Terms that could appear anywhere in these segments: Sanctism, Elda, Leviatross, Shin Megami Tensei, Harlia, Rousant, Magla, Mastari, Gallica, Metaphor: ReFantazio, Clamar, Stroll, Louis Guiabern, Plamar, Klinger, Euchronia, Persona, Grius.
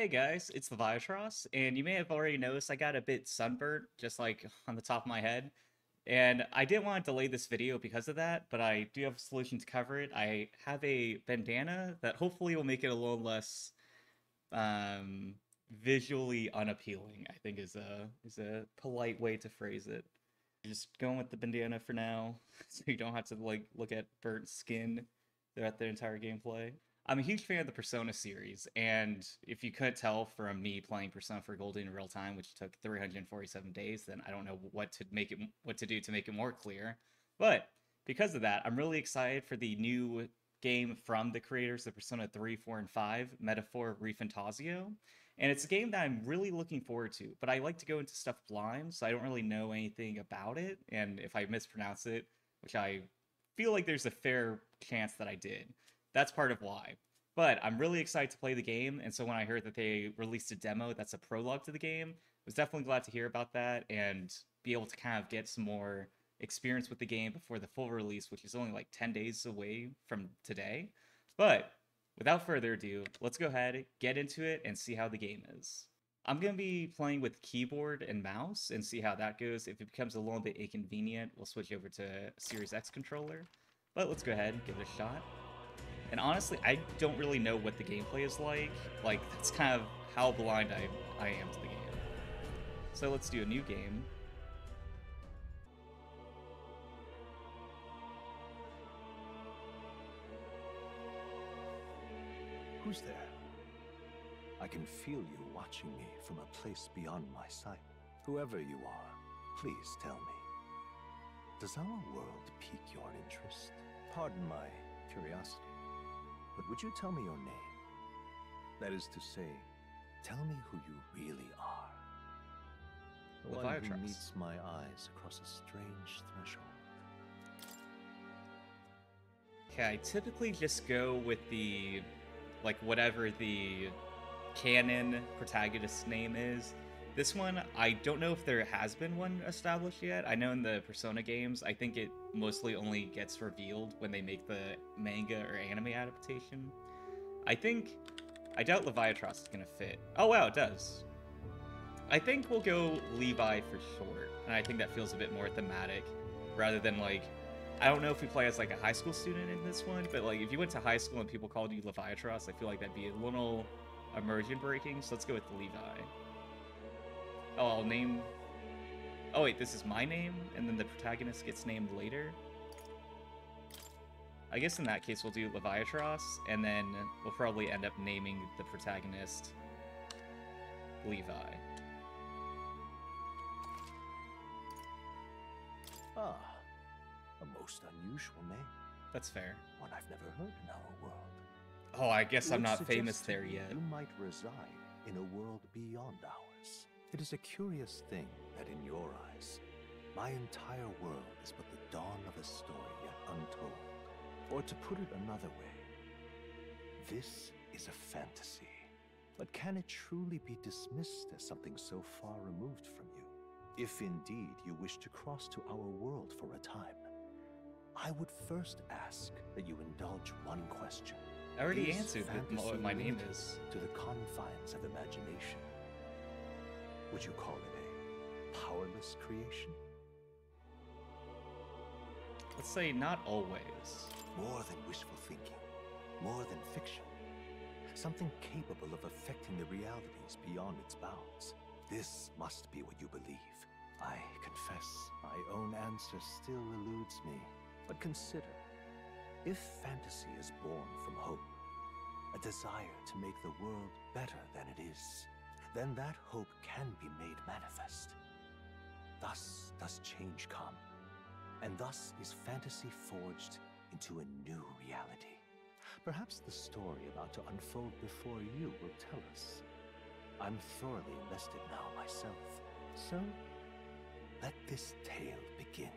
Hey guys, it's Leviatross, and you may have already noticed I got a bit sunburnt, just like on the top of my head. And I didn't want to delay this video because of that, but I do have a solution to cover it. I have a bandana that hopefully will make it a little less visually unappealing, I think is a polite way to phrase it. You're just going with the bandana for now, so you don't have to like look at burnt skin throughout the entire gameplay. I'm a huge fan of the Persona series, and if you couldn't tell from me playing Persona 4 Golden in real time, which took 347 days, then I don't know what to do to make it more clear. But because of that, I'm really excited for the new game from the creators of Persona 3, 4, and 5, Metaphor: ReFantazio, and it's a game that I'm really looking forward to. But I like to go into stuff blind, so I don't really know anything about it, and if I mispronounce it, which I feel like there's a fair chance that I did. That's part of why. But I'm really excited to play the game, and so when I heard that they released a demo that's a prologue to the game, I was definitely glad to hear about that and be able to kind of get some more experience with the game before the full release, which is only like 10 days away from today. But without further ado, let's go ahead, get into it, and see how the game is. I'm going to be playing with keyboard and mouse and see how that goes. If it becomes a little bit inconvenient, we'll switch over to Series X controller. But let's go ahead and give it a shot. And honestly, I don't really know what the gameplay is like. Like, that's kind of how blind I am to the game. So let's do a new game. Who's there? I can feel you watching me from a place beyond my sight. Whoever you are, please tell me. Does our world pique your interest? Pardon my curiosity. But would you tell me your name? That is to say, tell me who you really are. The one who meets my eyes across a strange threshold. Okay, I typically just go with the, like, whatever the canon protagonist's name is. This one, I don't know if there has been one established yet. I know in the Persona games, I think it mostly only gets revealed when they make the manga or anime adaptation. I doubt Leviatross is gonna fit. Oh wow, it does. I think we'll go Levi for short, and I think that feels a bit more thematic, rather than like, I don't know if we play as like a high school student in this one, but like if you went to high school and people called you Leviatross, I feel like that'd be a little immersion breaking, so let's go with Levi. Oh, I'll name... Oh wait, this is my name, and then the protagonist gets named later? I guess in that case we'll do Leviatross, and then we'll probably end up naming the protagonist Levi. Ah, a most unusual name. That's fair. One I've never heard in our world. Oh, I guess I'm not famous there yet. You might reside in a world beyond ours. It is a curious thing that in your eyes, my entire world is but the dawn of a story yet untold. Or to put it another way, this is a fantasy. But can it truly be dismissed as something so far removed from you? If indeed you wish to cross to our world for a time, I would first ask that you indulge one question. I already answered what my name is. To the confines of imagination. Would you call it a powerless creation? Let's say not always. More than wishful thinking, more than fiction. Something capable of affecting the realities beyond its bounds. This must be what you believe. I confess, my own answer still eludes me. But consider, if fantasy is born from hope, a desire to make the world better than it is, then that hope can be made manifest. Thus does change come, and thus is fantasy forged into a new reality. Perhaps the story about to unfold before you will tell us. I'm thoroughly invested now myself, so let this tale begin.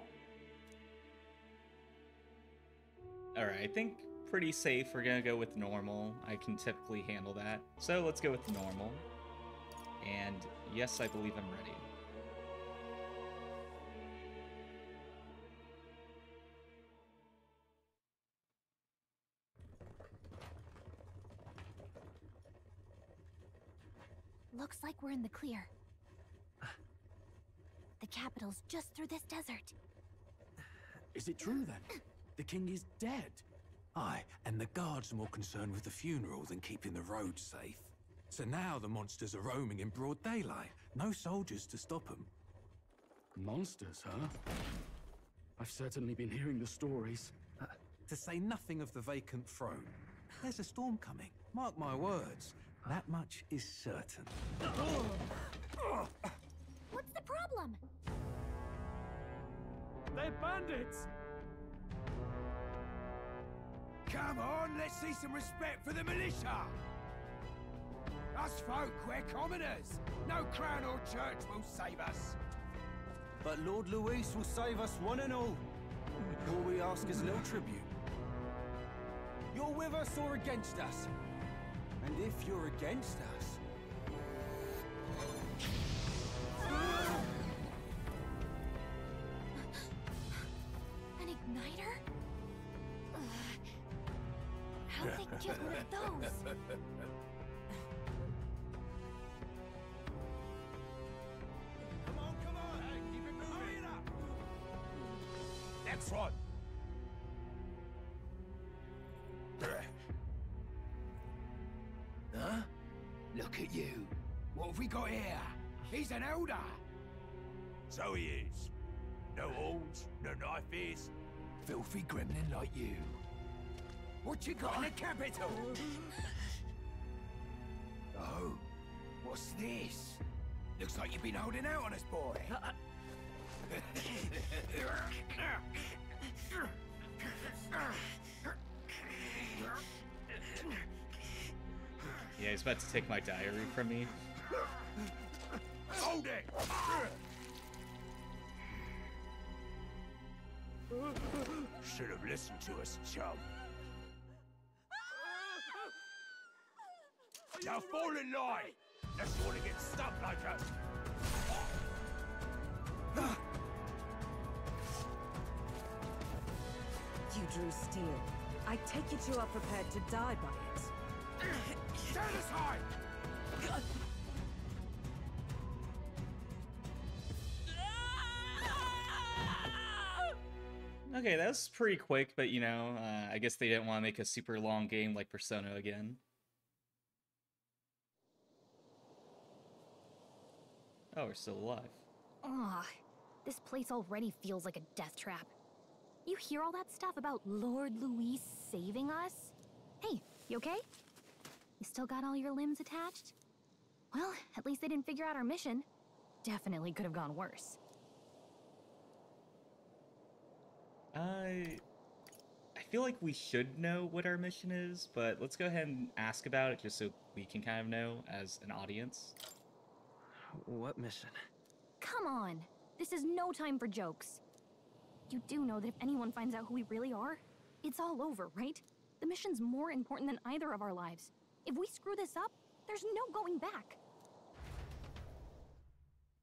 All right, I think pretty safe we're gonna go with normal. I can typically handle that. So let's go with normal. And yes, I believe I'm ready. Looks like we're in the clear. The capital's just through this desert. Is it true then? The king is dead? Aye, and the guards are more concerned with the funeral than keeping the road safe. So now the monsters are roaming in broad daylight. No soldiers to stop them. Monsters, huh? I've certainly been hearing the stories. To say nothing of the vacant throne. There's a storm coming. Mark my words. That much is certain. What's the problem? They're bandits! Come on, let's see some respect for the militia! Us folk, we're commoners. No crown or church will save us. But Lord Louis will save us one and all. All we ask is no tribute. You're with us or against us. And if you're against us... An igniter? How'd they get one of those? Come on, come on! Hey, keep it moving! Hurry it up! That's right! Huh? Look at you. What have we got here? He's an elder. So he is. No horns, no knife ears. Filthy gremlin like you. What you got in the capital? Oh, what's this? Looks like you've been holding out on us, boy. Yeah, he's about to take my diary from me. Hold it! Should have listened to us, chum. Now fall in line! Let's all get stuck like us! You drew steel. I take it you are prepared to die by it. Stand aside! Okay, that was pretty quick, but you know, I guess they didn't want to make a super long game like Persona again. Oh, we're still alive. Ah, this place already feels like a death trap. You hear all that stuff about Lord Louis saving us? Hey, you okay? You still got all your limbs attached? Well, at least they didn't figure out our mission. Definitely could have gone worse. I feel like we should know what our mission is, but let's go ahead and ask about it just so we can kind of know as an audience. What mission? Come on! This is no time for jokes. You do know that if anyone finds out who we really are, it's all over, right? The mission's more important than either of our lives. If we screw this up, there's no going back.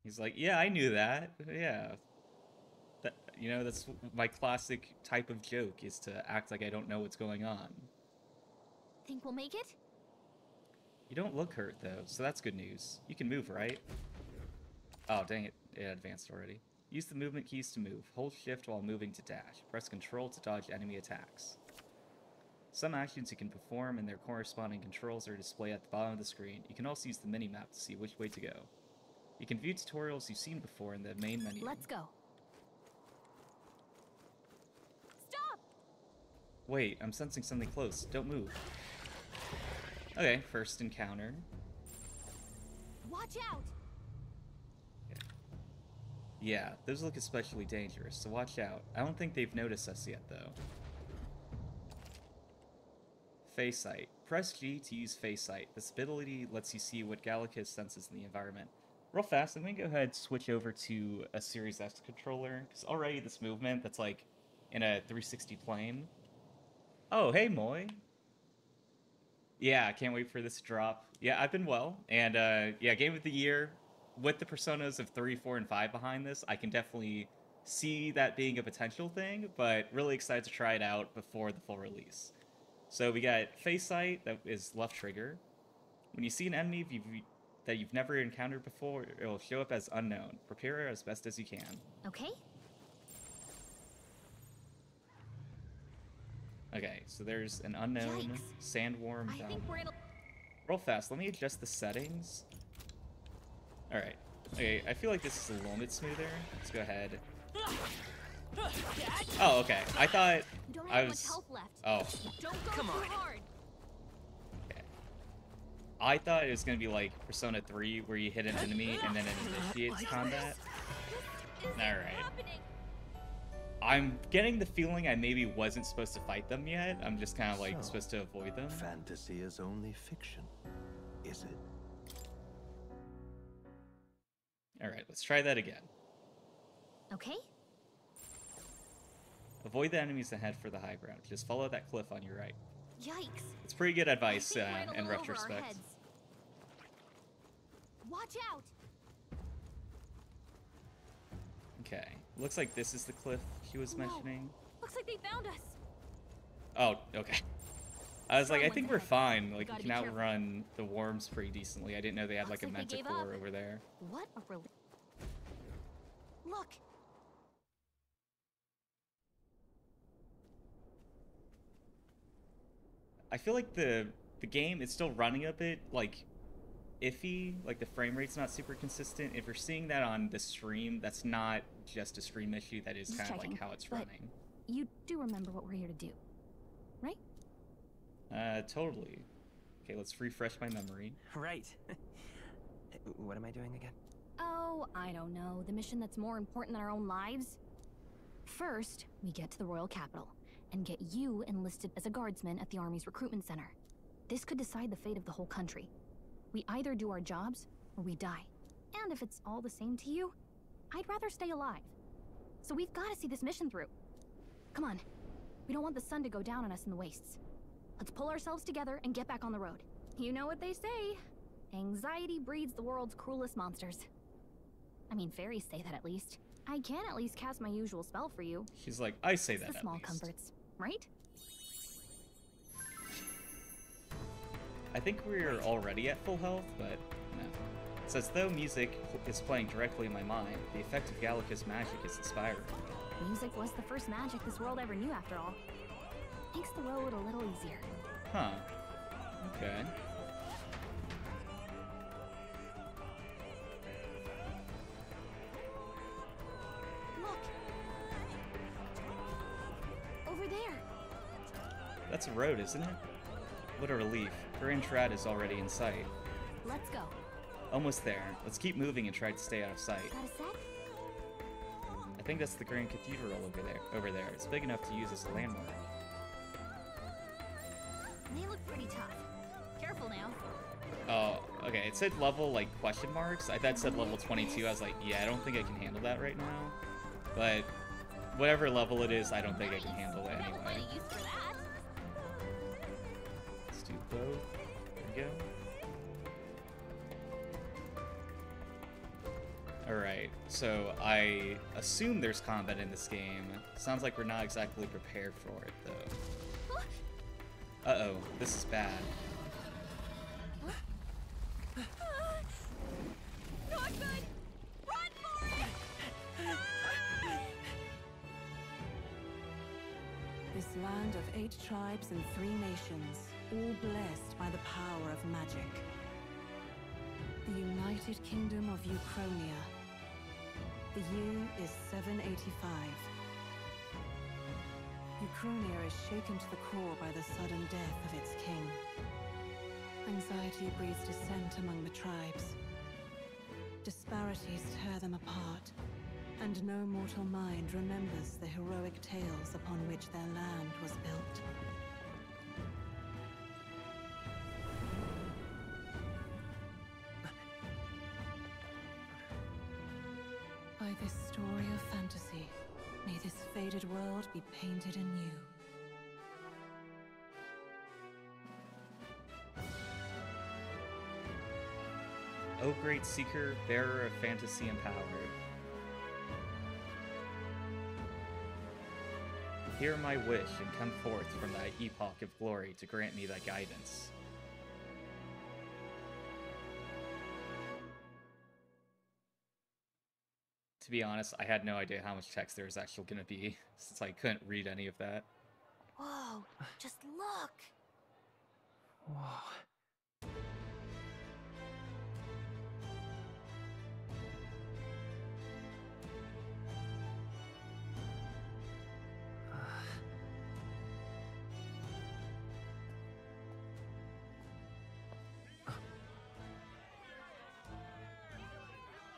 He's like, yeah, I knew that. Yeah. That, you know, that's my classic type of joke, is to act like I don't know what's going on. Think we'll make it? You don't look hurt, though, so that's good news. You can move, right? Oh, dang it. It advanced already. Use the movement keys to move. Hold shift while moving to dash. Press control to dodge enemy attacks. Some actions you can perform and their corresponding controls are displayed at the bottom of the screen. You can also use the mini-map to see which way to go. You can view tutorials you've seen before in the main menu. Let's go. Stop! Wait, I'm sensing something close. Don't move. Okay, first encounter. Watch out! Okay. Yeah, those look especially dangerous, so watch out. I don't think they've noticed us yet, though. Face sight. Press G to use face sight. This ability lets you see what Gallica senses in the environment. Real fast, I'm going to go ahead and switch over to a Series X controller, because already this movement that's like in a 360 plane. Oh, hey, Moy. Yeah, I can't wait for this to drop. Yeah, I've been well. And yeah, Game of the Year. With the Personas of 3, 4, and 5 behind this, I can definitely see that being a potential thing, but really excited to try it out before the full release. So we got face sight, that is left trigger. When you see an enemy, that you've never encountered before. It will show up as unknown. Prepare as best as you can. Okay. Okay, so there's an unknown sandworm. Roll fast. Let me adjust the settings. All right. Okay, I feel like this is a little bit smoother. Let's go ahead. Oh, okay. I thought I was. Oh. Come on. Okay. I thought it was gonna be like Persona 3, where you hit an enemy and then it initiates combat. All right. I'm getting the feeling I maybe wasn't supposed to fight them yet. I'm just kind of like supposed to avoid them. Fantasy is only fiction, is it? All right, let's try that again. Okay. Avoid the enemies ahead for the high ground. Just follow that cliff on your right. Yikes! It's pretty good advice in retrospect. Watch out! Okay. Looks like this is the cliff she was mentioning. Looks like they found us. Oh, okay. I was like, I think we're fine. Like, you can outrun the worms pretty decently. I didn't know they had like a Metaphor over there. What a relief. Look. I feel like the game is still running a bit like iffy, like the frame rate's not super consistent. If you're seeing that on the stream, that's not just a stream issue, that is just kind of like how it's running. You do remember what we're here to do, right? Totally. Okay, let's refresh my memory. Right. What am I doing again? Oh, I don't know. The mission that's more important than our own lives. First, we get to the royal capital and get you enlisted as a guardsman at the army's recruitment center. This could decide the fate of the whole country. We either do our jobs, or we die. And if it's all the same to you, I'd rather stay alive. So we've got to see this mission through. Come on. We don't want the sun to go down on us in the wastes. Let's pull ourselves together and get back on the road. You know what they say. Anxiety breeds the world's cruelest monsters. I mean, fairies say that at least. I can at least cast my usual spell for you. She's like, I say that at least. Small comforts, right? I think we're already at full health, but no. It's as though music is playing directly in my mind. The effect of Gallica's magic is inspiring. Music was the first magic this world ever knew, after all. Makes the road a little easier. Huh. Okay. Look! Over there! That's a road, isn't it? What a relief. Her Intrad is already in sight. Let's go. Almost there. Let's keep moving and try to stay out of sight. Got a sec? I think that's the Grand Cathedral over there. It's big enough to use as a landmark. They look pretty tough. Careful now. Oh, okay. It said level like question marks. I thought it said level 22. I was like, yeah, I don't think I can handle that right now. But whatever level it is, I don't think I can handle it anyway. Both. There we go. Alright, so I assume there's combat in this game. Sounds like we're not exactly prepared for it, though. Uh-oh, this is bad. Not good! Run for it! This land of 8 tribes and 3 nations, all blessed by the power of magic. The United Kingdom of Euchronia. The year is 785. Euchronia is shaken to the core by the sudden death of its king. Anxiety breeds dissent among the tribes. Disparities tear them apart, and no mortal mind remembers the heroic tales upon which their land was built. This story of fantasy, may this faded world be painted anew. O great seeker, bearer of fantasy and power. Hear my wish and come forth from thy epoch of glory to grant me thy guidance. To be honest, I had no idea how much text there was actually going to be, since I couldn't read any of that. Whoa, just look! Whoa.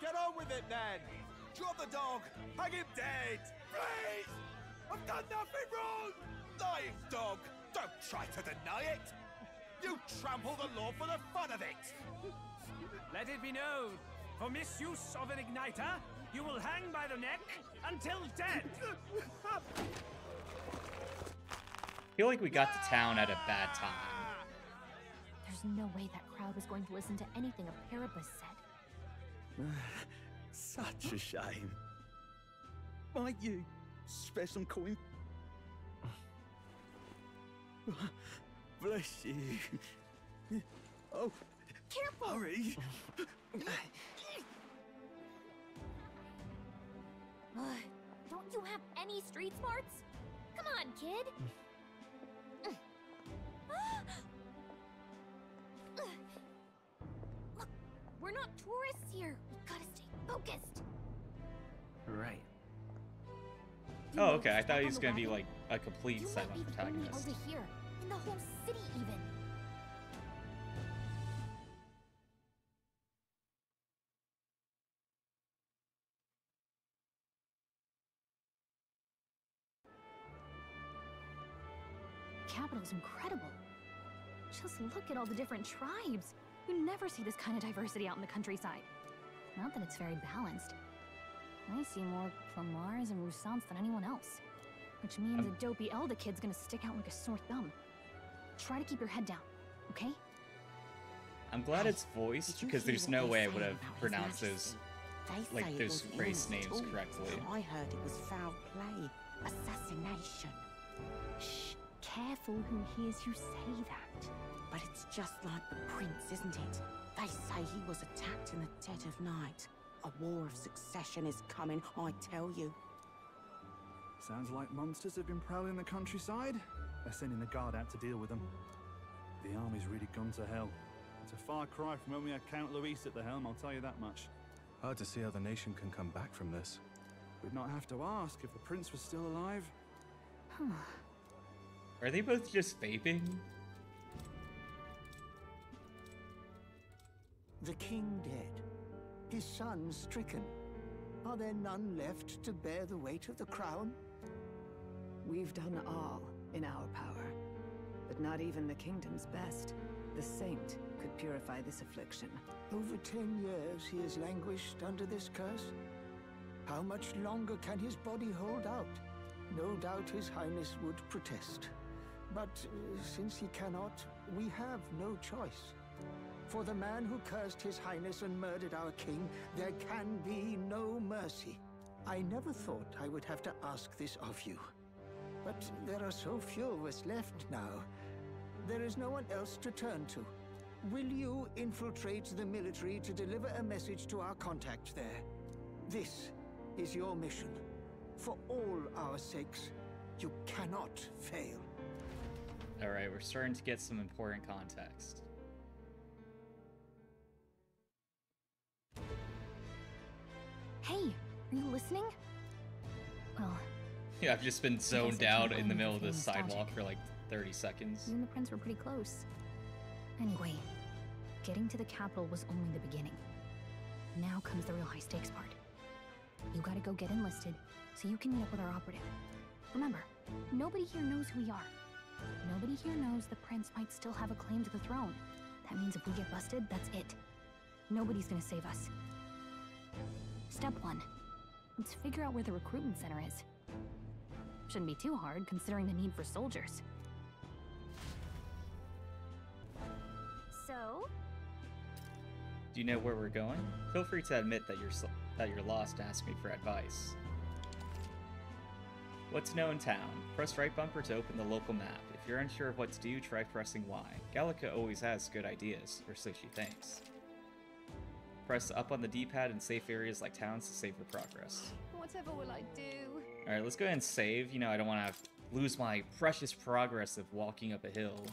Get on with it, then! Drop the dog! Hang him dead! Please! I've done nothing wrong! Naive dog! Don't try to deny it! You trample the law for the fun of it! Let it be known, for misuse of an igniter, you will hang by the neck until dead! I feel like we got to town at a bad time. There's no way that crowd is going to listen to anything a Paribus said. Such a shame. Might you spare some coin? Bless you. Oh, careful! Sorry. Don't you have any street smarts? Come on, kid. Look, we're not tourists here. We've got to stay focused. Right. Oh, okay. I thought he was gonna be like a complete silent protagonist. Over here, in the whole city, even. Capital's incredible. Just look at all the different tribes. You never see this kind of diversity out in the countryside. Not that it's very balanced. I see more Plamars and Roussants than anyone else. Which means a dopey Elda kid's gonna stick out like a sore thumb. Try to keep your head down, okay? I'm glad it's voiced, because there's no way I would have pronounced those, like, those race names correctly. I heard it was foul play, assassination. Shh, careful who hears you say that. But it's just like the prince, isn't it? They say he was attacked in the dead of night. A war of succession is coming, I tell you. Sounds like monsters have been prowling the countryside. They're sending the guard out to deal with them. The army's really gone to hell. It's a far cry from when we had Count Louis at the helm, I'll tell you that much. Hard to see how the nation can come back from this. We'd not have to ask if the prince was still alive. Are they both just vaping? The king dead, his son stricken. Are there none left to bear the weight of the crown? We've done all in our power, but not even the kingdom's best, the saint, could purify this affliction. Over 10 years he has languished under this curse. How much longer can his body hold out? No doubt his highness would protest, but since he cannot, we have no choice. For the man who cursed his highness and murdered our king, there can be no mercy. I never thought I would have to ask this of you. But there are so few of us left now. There is no one else to turn to. Will you infiltrate the military to deliver a message to our contact there? This is your mission. For all our sakes, you cannot fail. All right, we're starting to get some important context. Hey, are you listening? Well... yeah, I've just been zoned out in the middle of this sidewalk for like 30 seconds. You and the prince were pretty close. Anyway, getting to the capital was only the beginning. Now comes the real high stakes part. You gotta go get enlisted, so you can meet up with our operative. Remember, nobody here knows who we are. Nobody here knows the prince might still have a claim to the throne. That means if we get busted, that's it. Nobody's gonna save us. Step one, let's figure out where the recruitment center is. Shouldn't be too hard, considering the need for soldiers. So? Do you know where we're going? Feel free to admit that you're lost and ask me for advice. What's known town? Press right bumper to open the local map. If you're unsure of what to do, try pressing Y. Gallica always has good ideas, or so she thinks. Press up on the D-pad in safe areas like towns to save your progress. Whatever will I do? Alright, let's go ahead and save. You know, I don't want to lose my precious progress of walking up a hill.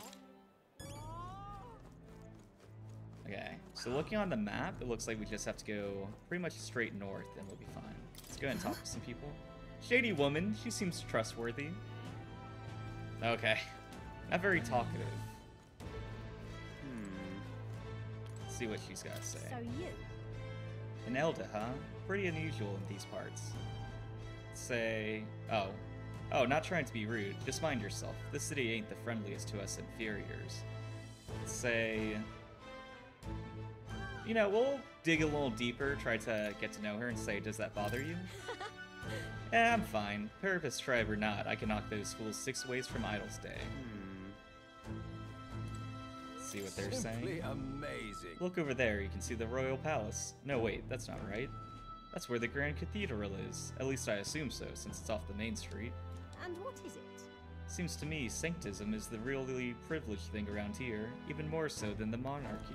Okay, so looking on the map, it looks like we just have to go pretty much straight north and we'll be fine. Let's go ahead and talk to some people. Shady woman, she seems trustworthy. Okay, not very talkative. Let's see what she's got to say. So you. An elder, huh? Pretty unusual in these parts. Let's say, oh, not trying to be rude, just mind yourself. This city ain't the friendliest to us inferiors. Let's say, you know, we'll dig a little deeper, try to get to know her and say, does that bother you? Eh, I'm fine. Purpose tribe or not, I can knock those fools 6 ways from Idol's Day. See what they're saying. Amazing. Look over there, you can see the Royal Palace. No, wait, that's not right. That's where the Grand Cathedral is. At least I assume so, since it's off the main street. And what is it? Seems to me sanctism is the really privileged thing around here, even more so than the monarchy.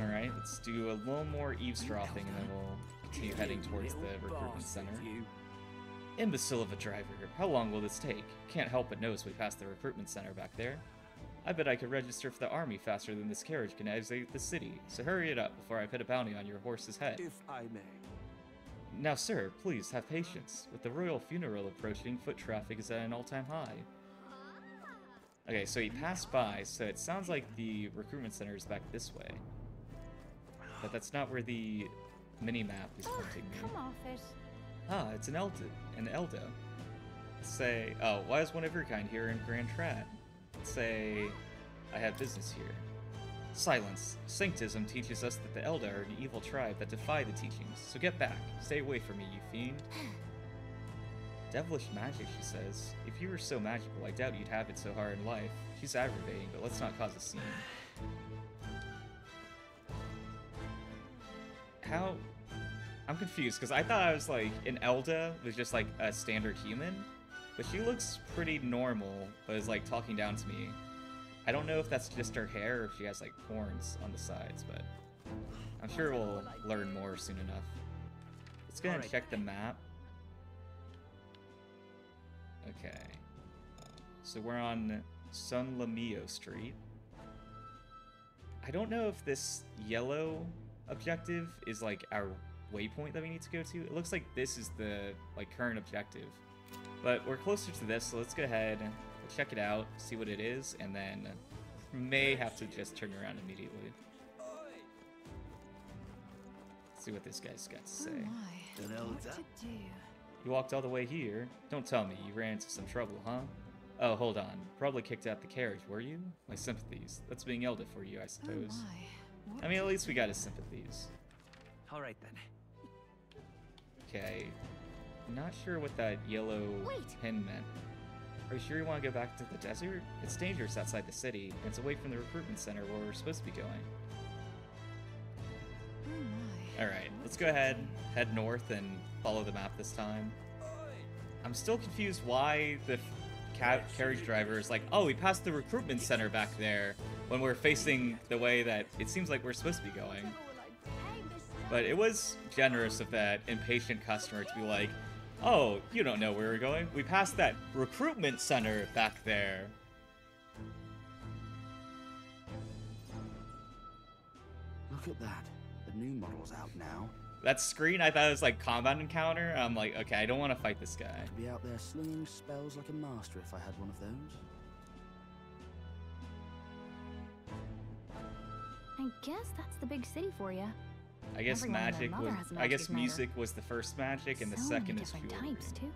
Alright, let's do a little more eavesdropping and then we'll continue heading towards the recruitment center. Imbecile of a driver, how long will this take? Can't help but notice we passed the recruitment center back there. I bet I could register for the army faster than this carriage can exit the city, so hurry it up before I put a bounty on your horse's head. If I may. Now sir, please have patience. With the royal funeral approaching, foot traffic is at an all-time high. Okay, so he passed by, so it sounds like the recruitment center is back this way. But that's not where the mini-map is pointing me. Come off it. Ah, it's an Elda. Say, oh, why is one of your kind here in Grand Trad? Say, I have business here. Silence. Sanctism teaches us that the Elda are an evil tribe that defy the teachings, so get back. Stay away from me, you fiend. Devilish magic, she says. If you were so magical, I doubt you'd have it so hard in life. She's aggravating, but let's not cause a scene. How? I'm confused, because I thought I was like, an Elda was just like a standard human, but she looks pretty normal, but is like talking down to me. I don't know if that's just her hair or if she has like horns on the sides, but I'm sure we'll learn more soon enough. Let's go ahead and check the map. Okay, so we're on Sun Lamio Street. I don't know if this yellow objective is like our waypoint that we need to go to. It looks like this is the like current objective, but we're closer to this, so let's go ahead, we'll check it out, see what it is, and then may have to just turn around immediately. Let's see what this guy's got to say. You walked all the way here? Don't tell me you ran into some trouble, huh? Oh, hold on. Probably kicked out the carriage, were you? My sympathies. That's being Elda for you, I suppose. Oh, I mean, at least we got his sympathies. All right then. Okay. Not sure what that yellow pin meant. Are you sure you want to go back to the desert? It's dangerous outside the city, and it's away from the recruitment center where we're supposed to be going. Alright, let's go ahead, head north, and follow the map this time. I'm still confused why the carriage driver is like, oh, we passed the recruitment center back there when we're facing the way that it seems like we're supposed to be going. But it was generous of that impatient customer to be like, oh, you don't know where we're going. We passed that recruitment center back there. Look at that. The new model's out now. That screen, I thought it was like combat encounter. I'm like, okay, I don't want to fight this guy. I'd be out there slinging spells like a master if I had one of those. I guess that's the big city for you. I guess music was the first magic, and the second is jewelry. Types too.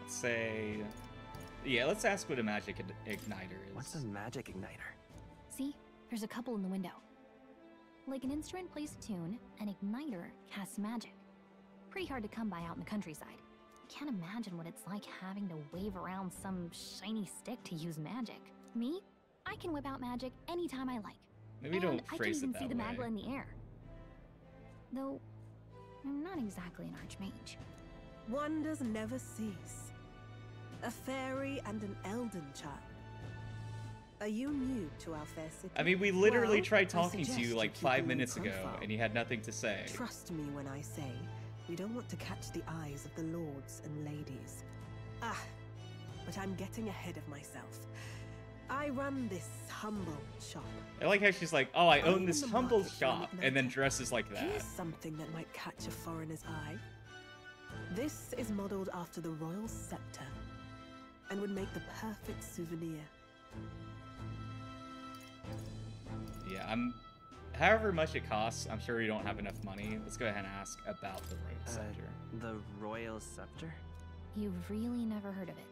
Let's say, yeah. Let's ask what a magic igniter is. What's a magic igniter? See, there's a couple in the window. Like an instrument plays tune, an igniter casts magic. Pretty hard to come by out in the countryside. Can't imagine what it's like having to wave around some shiny stick to use magic. Me? I can whip out magic anytime I like. Maybe don't phrase it that way. I can even see the magla in the air. Though, I'm not exactly an archmage. Wonders never cease. A fairy and an Elden child. Are you new to our fair city? I mean, we literally tried talking to you like 5 minutes ago, and you had nothing to say. Trust me when I say, we don't want to catch the eyes of the lords and ladies. Ah, but I'm getting ahead of myself. I run this humble shop. I like how she's like, oh, I own this humble shop, and then dresses like that. Here's something that might catch a foreigner's eye. This is modeled after the royal scepter, and would make the perfect souvenir. Yeah, I'm. However much it costs, I'm sure you don't have enough money. Let's go ahead and ask about the royal scepter. The royal scepter? You've really never heard of it.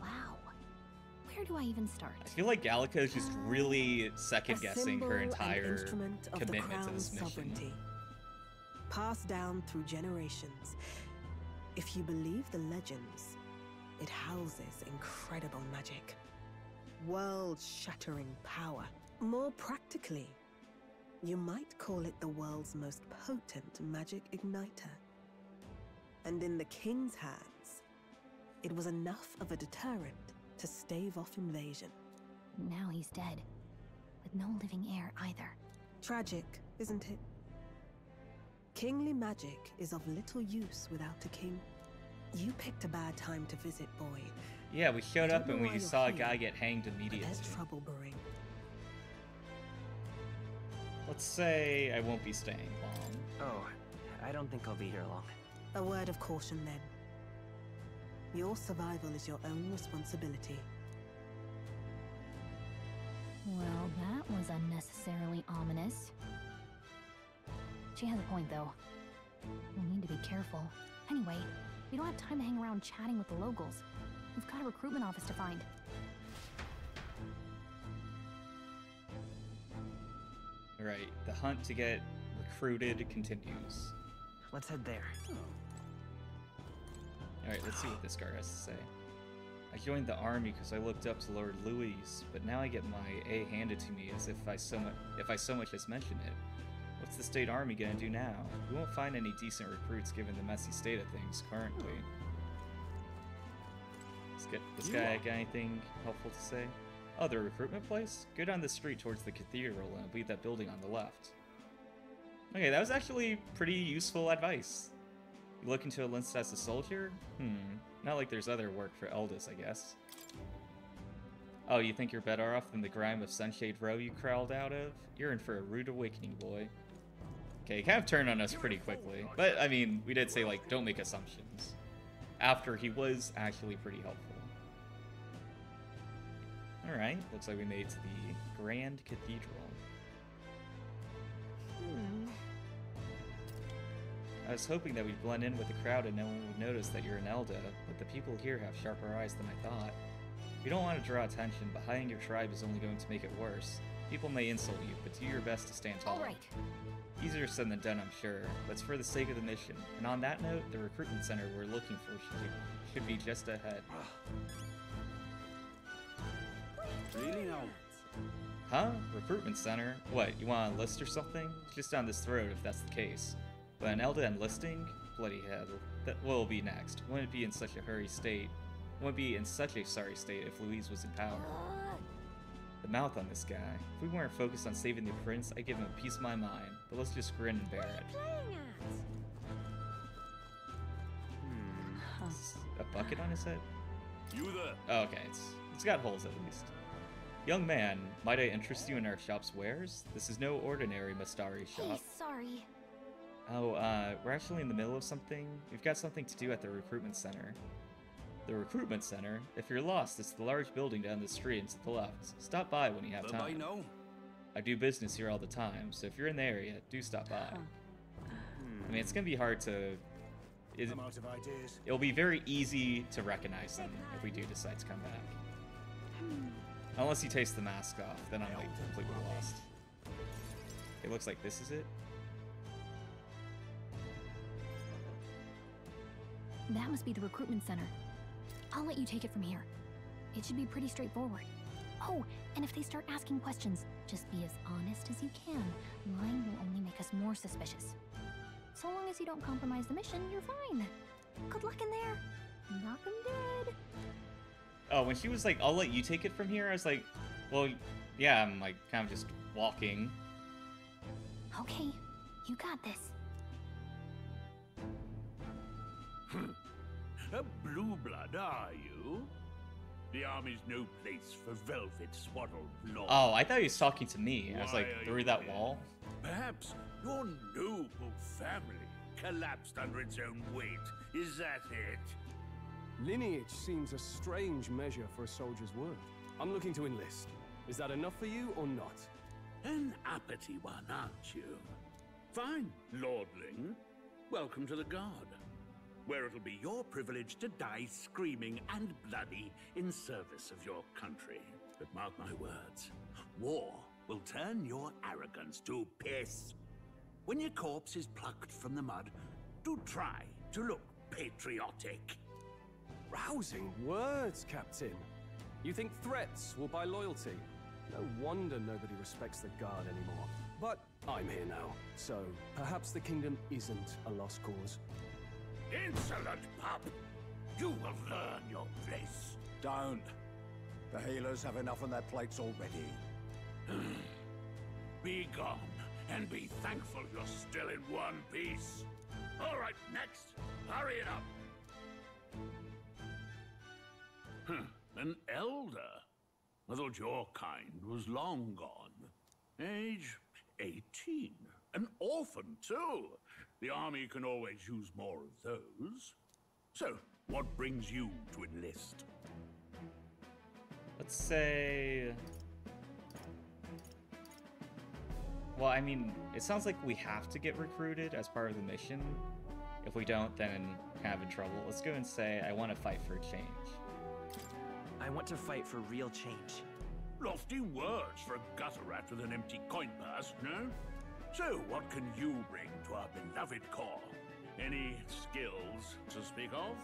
Wow. Where do I even start? I feel like Gallica is just really second guessing her entire commitment to this mission. Sovereignty, passed down through generations. If you believe the legends, it houses incredible magic. World-shattering power. More practically, you might call it the world's most potent magic igniter. And in the king's hands, it was enough of a deterrent to stave off invasion. Now he's dead, with no living heir either. Tragic, isn't it? Kingly magic is of little use without a king. You picked a bad time to visit, boy. Yeah, we showed up and we saw a guy get hanged immediately. That's trouble brewing. Let's say I won't be staying long. Oh, I don't think I'll be here long. A word of caution then. Your survival is your own responsibility. Well, that was unnecessarily ominous. She has a point, though. We'll need to be careful. Anyway, we don't have time to hang around chatting with the locals. We've got a recruitment office to find. All right, the hunt to get recruited continues. Let's head there. All right, let's see what this guard has to say. I joined the army because I looked up to Lord Louis, but now I get my A handed to me as if I so much as mention it. What's the state army gonna do now? We won't find any decent recruits given the messy state of things currently. This guy got anything helpful to say? Oh, the recruitment place? Go down the street towards the cathedral and leave that building on the left. Okay, that was actually pretty useful advice. You looking to enlist as a soldier? Not like there's other work for elders, I guess. Oh, you think you're better off than the grime of Sunshade Row you crawled out of? You're in for a rude awakening, boy. Okay, he kind of turned on us pretty quickly. But, I mean, we did say, like, don't make assumptions. After he was actually pretty helpful. Alright, looks like we made it to the Grand Cathedral. I was hoping that we'd blend in with the crowd and no one would notice that you're an Elda, but the people here have sharper eyes than I thought. You don't want to draw attention, but hiding your tribe is only going to make it worse. People may insult you, but do your best to stand tall. Right. Easier said than done, I'm sure. That's for the sake of the mission. And on that note, the recruitment center we're looking for should be just ahead. Really now? Huh? Recruitment center? What, you want to enlist or something? It's just down this road if that's the case. But an Elda enlisting? Bloody hell. That will be next. Wouldn't it be in such a sorry state if Louise was in power. The mouth on this guy. If we weren't focused on saving the prince, I'd give him a piece of my mind. But let's just grin and bear it. A bucket on his head? You there. Oh, okay, it's got holes at least. Young man, might I interest you in our shop's wares? This is no ordinary Mastari shop. Hey, sorry. Oh, we're actually in the middle of something. We've got something to do at the recruitment center. The recruitment center? If you're lost, it's the large building down the street and to the left. Stop by when you have time. I do business here all the time, so if you're in the area, do stop by. I mean, it's gonna be hard to... I'm out of ideas. It'll be very easy to recognize them if we do decide to come back. Unless you taste the mask off, then I'm like completely lost. It looks like this is it. That must be the recruitment center. I'll let you take it from here. It should be pretty straightforward. Oh, and if they start asking questions, just be as honest as you can. Lying will only make us more suspicious. So long as you don't compromise the mission, you're fine. Good luck in there. Knock 'em dead. oh, when she was like, I'll let you take it from here, I was like, well, yeah, I'm like kind of just walking. Okay, you got this. A blue blood, are you? The army's no place for velvet swaddled lord. Oh, I thought he was talking to me. I was like, through that wall. Perhaps your noble family collapsed under its own weight. Is that it? Lineage seems a strange measure for a soldier's worth. I'm looking to enlist. Is that enough for you or not? An uppity one, aren't you? Fine, lordling. Welcome to the guard, where it'll be your privilege to die screaming and bloody in service of your country. But mark my words, war will turn your arrogance to piss. When your corpse is plucked from the mud, do try to look patriotic. Rousing words, Captain. You think threats will buy loyalty? No wonder nobody respects the guard anymore. But I'm here now, so perhaps the kingdom isn't a lost cause. Insolent pup! You will learn your place. Don't. The healers have enough on their plates already. Be gone, and be thankful you're still in one piece. All right, next. Hurry it up. An elder? I thought your kind was long gone. Age 18. An orphan, too. The army can always use more of those. So, what brings you to enlist? Let's say... well, I mean, it sounds like we have to get recruited as part of the mission. If we don't, then kind of in trouble. Let's go and say, I want to fight for change. I want to fight for real change. Lofty words for a gutter rat with an empty coin purse, no? So, what can you bring to our beloved corps? Any skills to speak of?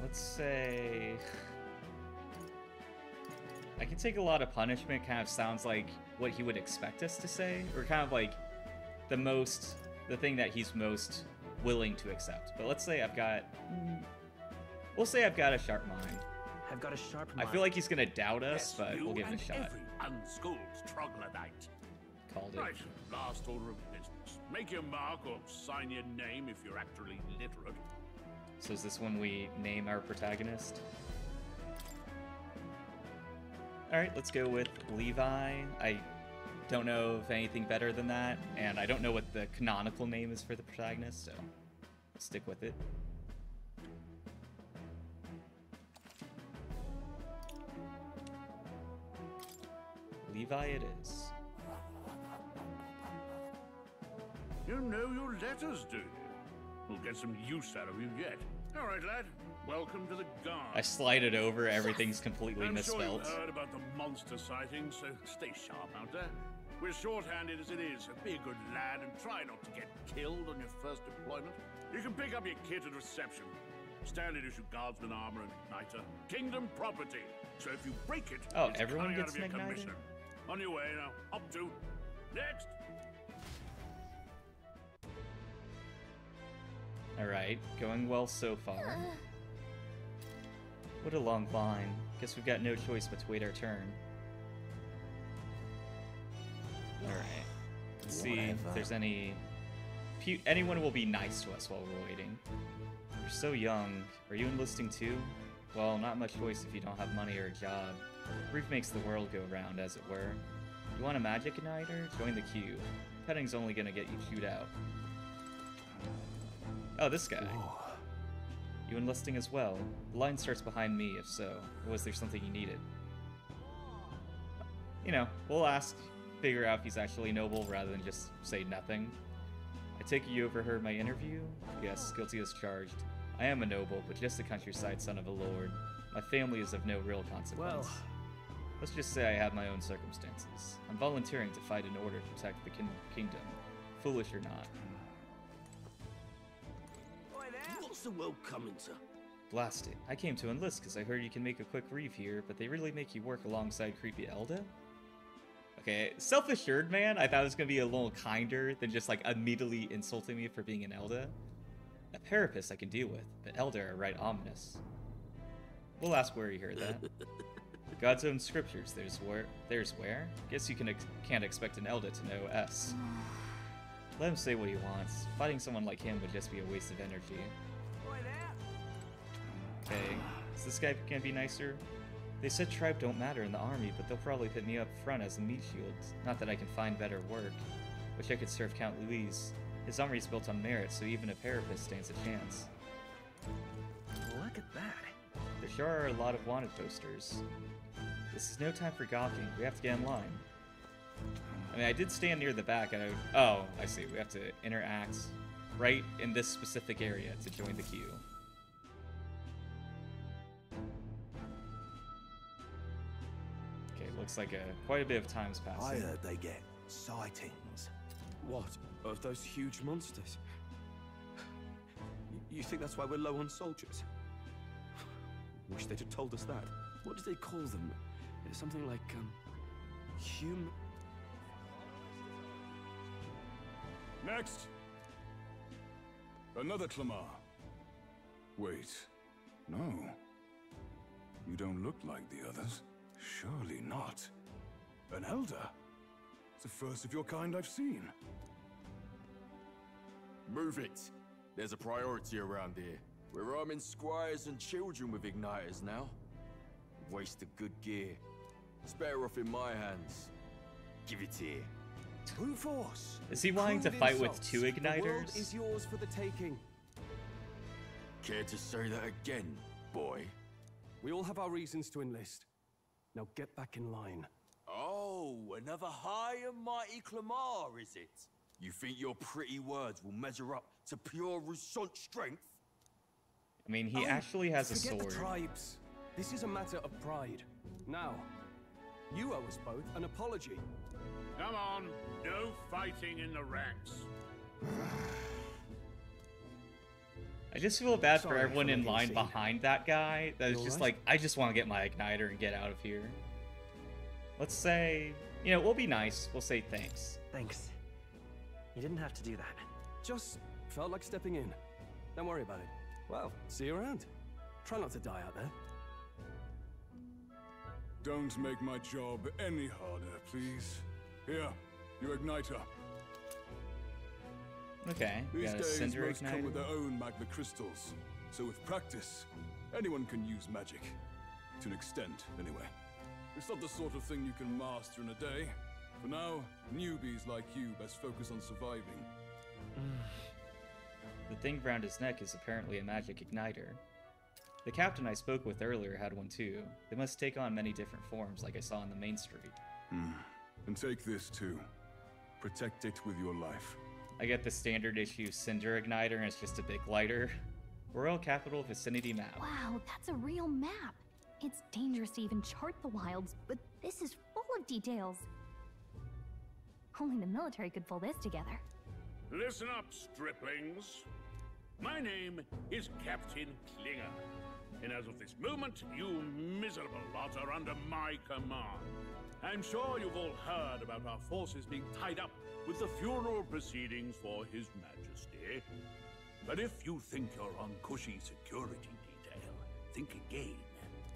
Let's say... I can take a lot of punishment, kind of sounds like what he would expect us to say, or kind of like the thing that he's most willing to accept. But let's say I've got, we'll say I've got a sharp mind. I've got a sharp mind. I feel like he's gonna doubt us, yes, but we'll give it a shot. Every unschooled troglodyte. Called it. Right, last order of business. Make your mark or sign your name if you're actually literate. So is this when we name our protagonist? Alright, let's go with Levi. I don't know of anything better than that, and I don't know what the canonical name is for the protagonist, so let's stick with it. Levi it is. You know your letters, do you? We'll get some use out of you yet. All right, lad. Welcome to the guard. I slide it over. Everything's completely misspelled. I'm sure you heard about the monster sighting, so stay sharp out there. We're short-handed as it is, so be a good lad and try not to get killed on your first deployment. You can pick up your kit at reception. Standard issue guardsman armor and igniter. Kingdom property. So if you break it, oh, everyone gets an ignition. On your way now. Up to next. Alright, going well so far. What a long line. Guess we've got no choice but to wait our turn. Alright. Let's see if there's any... anyone will be nice to us while we're waiting. You're so young. Are you enlisting too? Well, not much choice if you don't have money or a job. Grief makes the world go round, as it were. You want a magic igniter? Join the queue. Petting's only gonna get you chewed out. Oh, this guy. You enlisting as well? The line starts behind me, if so. Or was there something you needed? You know, we'll ask, figure out if he's actually noble rather than just say nothing. I take you overheard my interview? Yes, guilty as charged. I am a noble, but just a countryside son of a lord. My family is of no real consequence. Well, let's just say I have my own circumstances. I'm volunteering to fight in order to protect the kingdom, foolish or not. What's the world coming to? Blast it. I came to enlist because I heard you can make a quick reeve here, but they really make you work alongside creepy Elda? Okay, self-assured man, I thought it was going to be a little kinder than just like immediately insulting me for being an Elda. A Parapus I can deal with, but Elda are right ominous. We'll ask where you heard that. God's own scriptures, there's where. Guess you can't expect an elder to know S. Let him say what he wants. Fighting someone like him would just be a waste of energy. Okay, is this guy gonna be nicer? They said tribe don't matter in the army, but they'll probably put me up front as a meat shield. Not that I can find better work. Wish I could serve Count Louis. His armory's built on merit, so even a parapet stands a chance. Look at that. There sure are a lot of wanted posters. This is no time for gawking. We have to get in line. I mean, I did stand near the back, and oh, I see. We have to interact right in this specific area to join the queue. Looks like quite a bit of time's passing. I heard they get sightings. What? Of those huge monsters? You think that's why we're low on soldiers? Wish they'd have told us that. What do they call them? Something like, human... Next! Another Clamar. Wait. No. You don't look like the others. Surely not. An elder? It's the first of your kind I've seen. Move it. There's a priority around here. We're arming squires and children with igniters now. Waste of good gear. Spare off in my hands. Give it here. True force. Is he wanting to fight with two igniters? The world is yours for the taking. Care to say that again, boy? We all have our reasons to enlist. Now get back in line. Oh, another high and mighty Clamar, is it? You think your pretty words will measure up to pure Rousant strength? I mean, he actually has a sword. Forget the tribes. This is a matter of pride. Now, you owe us both an apology. Come on, no fighting in the ranks. I just feel bad for everyone in line behind that guy that is just like, I just want to get my igniter and get out of here. Let's say, you know, we'll be nice. We'll say thanks. Thanks. You didn't have to do that. Just felt like stepping in. Don't worry about it. Well, see you around. Try not to die out there. Don't make my job any harder, please. Here, your igniter. Okay, these days most come with their own magma crystals, so with practice, anyone can use magic. To an extent, anyway. It's not the sort of thing you can master in a day. For now, newbies like you best focus on surviving. The thing round his neck is apparently a magic igniter. The captain I spoke with earlier had one too. They must take on many different forms, like I saw on the main street. And take this too. Protect it with your life. I get the standard issue Cinder Igniter, and it's just a big lighter. Royal Capital Vicinity Map. Wow, that's a real map. It's dangerous to even chart the wilds, but this is full of details. Only the military could pull this together. Listen up, striplings. My name is Captain Klinger, and as of this moment, you miserable lot are under my command. I'm sure you've all heard about our forces being tied up with the funeral proceedings for His Majesty. But if you think you're on cushy security detail, think again.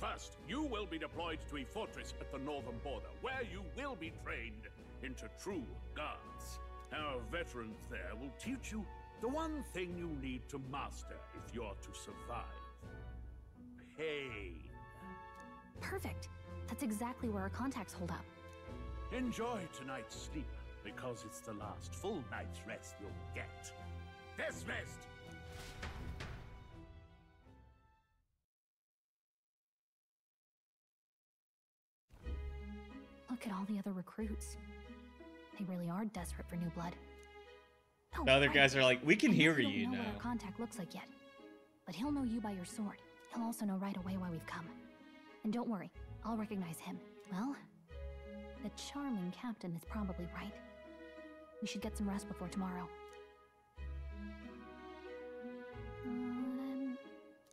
First, you will be deployed to a fortress at the northern border, where you will be trained into true guards. Our veterans there will teach you the one thing you need to master if you're to survive. Pain. Perfect. That's exactly where our contacts hold up. Enjoy tonight's sleep, because it's the last full night's rest you'll get. Dismissed! Look at all the other recruits. They really are desperate for new blood. Oh, the other guys are like, we can hear you now. I don't know what our contact looks like yet, but he'll know you by your sword. He'll also know right away why we've come. And don't worry, I'll recognize him. Well, the charming captain is probably right. We should get some rest before tomorrow.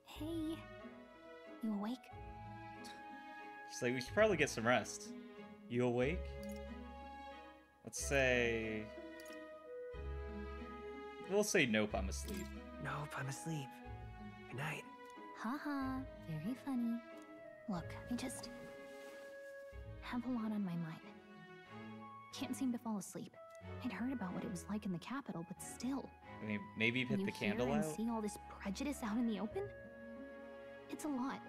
Hey, you awake? She's like, we should probably get some rest. You awake? Let's say... We'll say nope, I'm asleep. Nope, I'm asleep. Good night. Haha, very funny. Look, I just have a lot on my mind. Can't seem to fall asleep. I'd heard about what it was like in the capital, but still. I mean, maybe you've hit the candle out? See all this prejudice out in the open? It's a lot.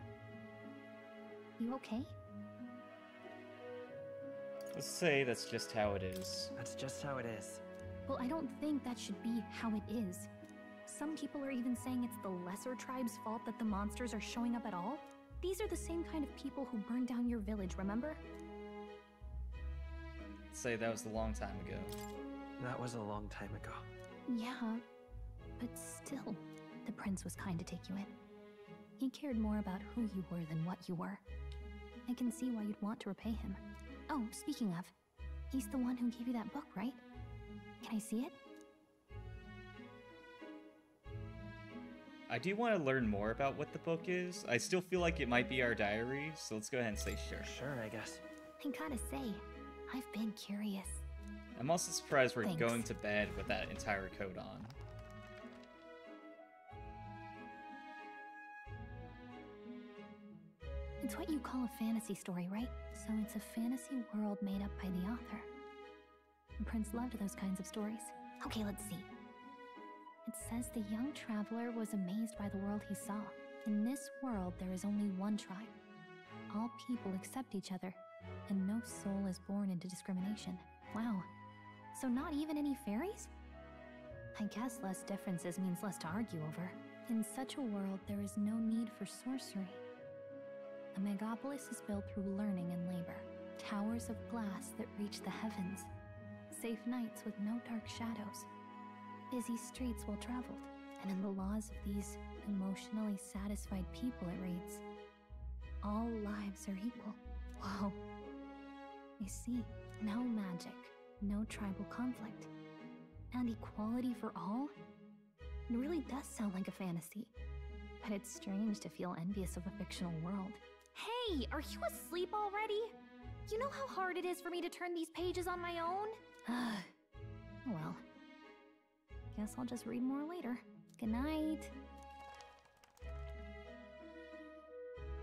You okay? Let's say that's just how it is. That's just how it is. Well, I don't think that should be how it is. Some people are even saying it's the lesser tribe's fault that the monsters are showing up at all. These are the same kind of people who burned down your village, remember? Let's say that was a long time ago. That was a long time ago. Yeah, but still, the prince was kind to take you in. He cared more about who you were than what you were. I can see why you'd want to repay him. Oh, speaking of, he's the one who gave you that book, right? Can I see it? I do want to learn more about what the book is. I still feel like it might be our diary, so let's go ahead and say sure. Sure, I guess. I gotta say, I've been curious. I'm also surprised we're going to bed with that entire coat on. It's what you call a fantasy story, right? So it's a fantasy world made up by the author. The prince loved those kinds of stories. Okay, let's see. It says the young traveler was amazed by the world he saw. In this world, there is only one tribe. All people accept each other, and no soul is born into discrimination. Wow. So not even any fairies? I guess less differences means less to argue over. In such a world, there is no need for sorcery. A megapolis is built through learning and labor. Towers of glass that reach the heavens. Safe nights with no dark shadows. Busy streets well traveled. And in the laws of these emotionally satisfied people, it reads, all lives are equal. Wow. You see, no magic, no tribal conflict, and equality for all? It really does sound like a fantasy. But it's strange to feel envious of a fictional world. Hey, are you asleep already? You know how hard it is for me to turn these pages on my own? Well, guess I'll just read more later. Good night.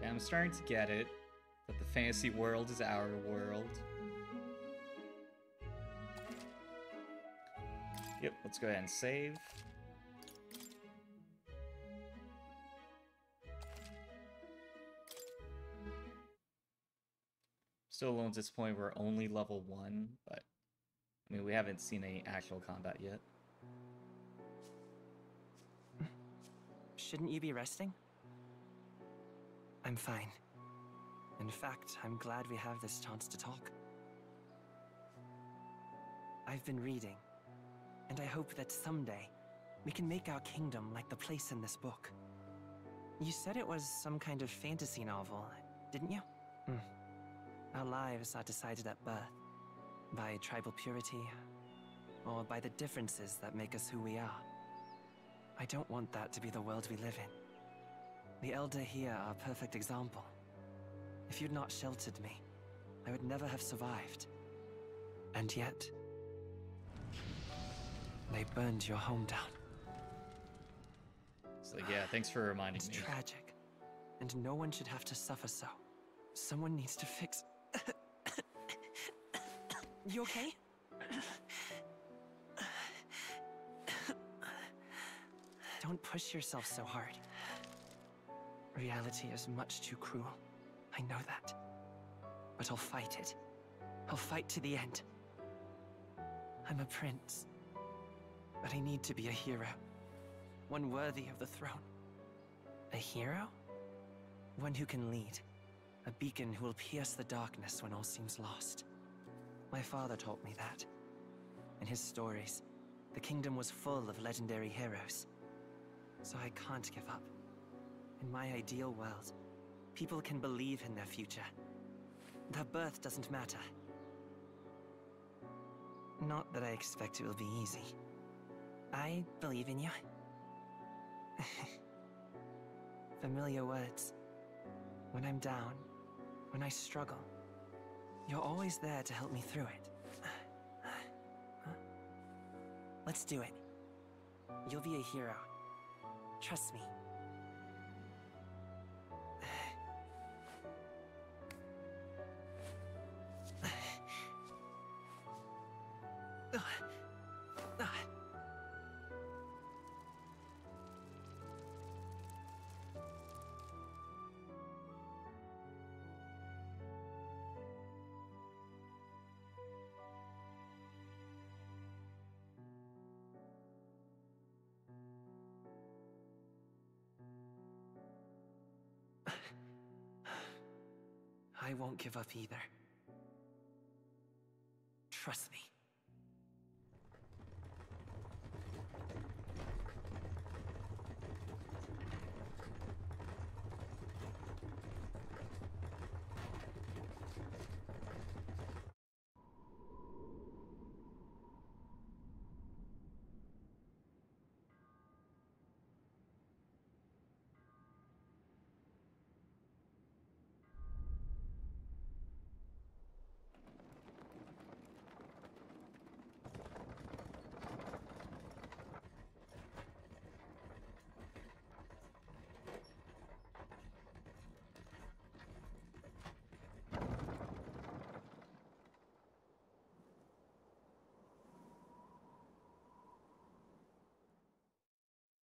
Yeah, I'm starting to get it, that the fantasy world is our world. Yep, let's go ahead and save. Still alone at this point, we're only level 1, but I mean, we haven't seen any actual combat yet. Shouldn't you be resting? I'm fine. In fact, I'm glad we have this chance to talk. I've been reading, and I hope that someday we can make our kingdom like the place in this book. You said it was some kind of fantasy novel, didn't you? Mm. Our lives are decided at birth, by tribal purity, or by the differences that make us who we are. I don't want that to be the world we live in. The Elder here are a perfect example. If you'd not sheltered me, I would never have survived. And yet, they burned your home down. So yeah, thanks for reminding me. It's tragic, and no one should have to suffer so. Someone needs to fix... You okay? Don't push yourself so hard. Reality is much too cruel. I know that. But I'll fight it. I'll fight to the end. I'm a prince. But I need to be a hero. One worthy of the throne. A hero? One who can lead. A beacon who will pierce the darkness when all seems lost. My father taught me that. In his stories, the kingdom was full of legendary heroes. So I can't give up. In my ideal world, people can believe in their future. Their birth doesn't matter. Not that I expect it will be easy. I believe in you. Familiar words. When I'm down, when I struggle, you're always there to help me through it. Let's do it. You'll be a hero. Trust me. I won't give up either. Trust me.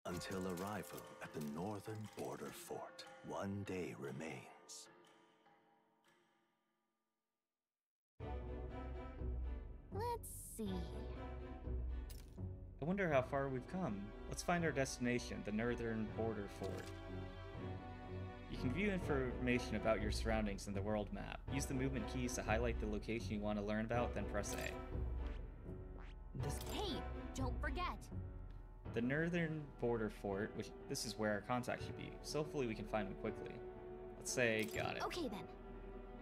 Until arrival at the northern border fort, one day remains. Let's see. I wonder how far we've come. Let's find our destination, the northern border fort. You can view information about your surroundings in the world map. Use the movement keys to highlight the location you want to learn about, then press A. Hey, don't forget! The northern border fort, which this is where our contact should be, so hopefully we can find them quickly. Let's say, got it. Okay then.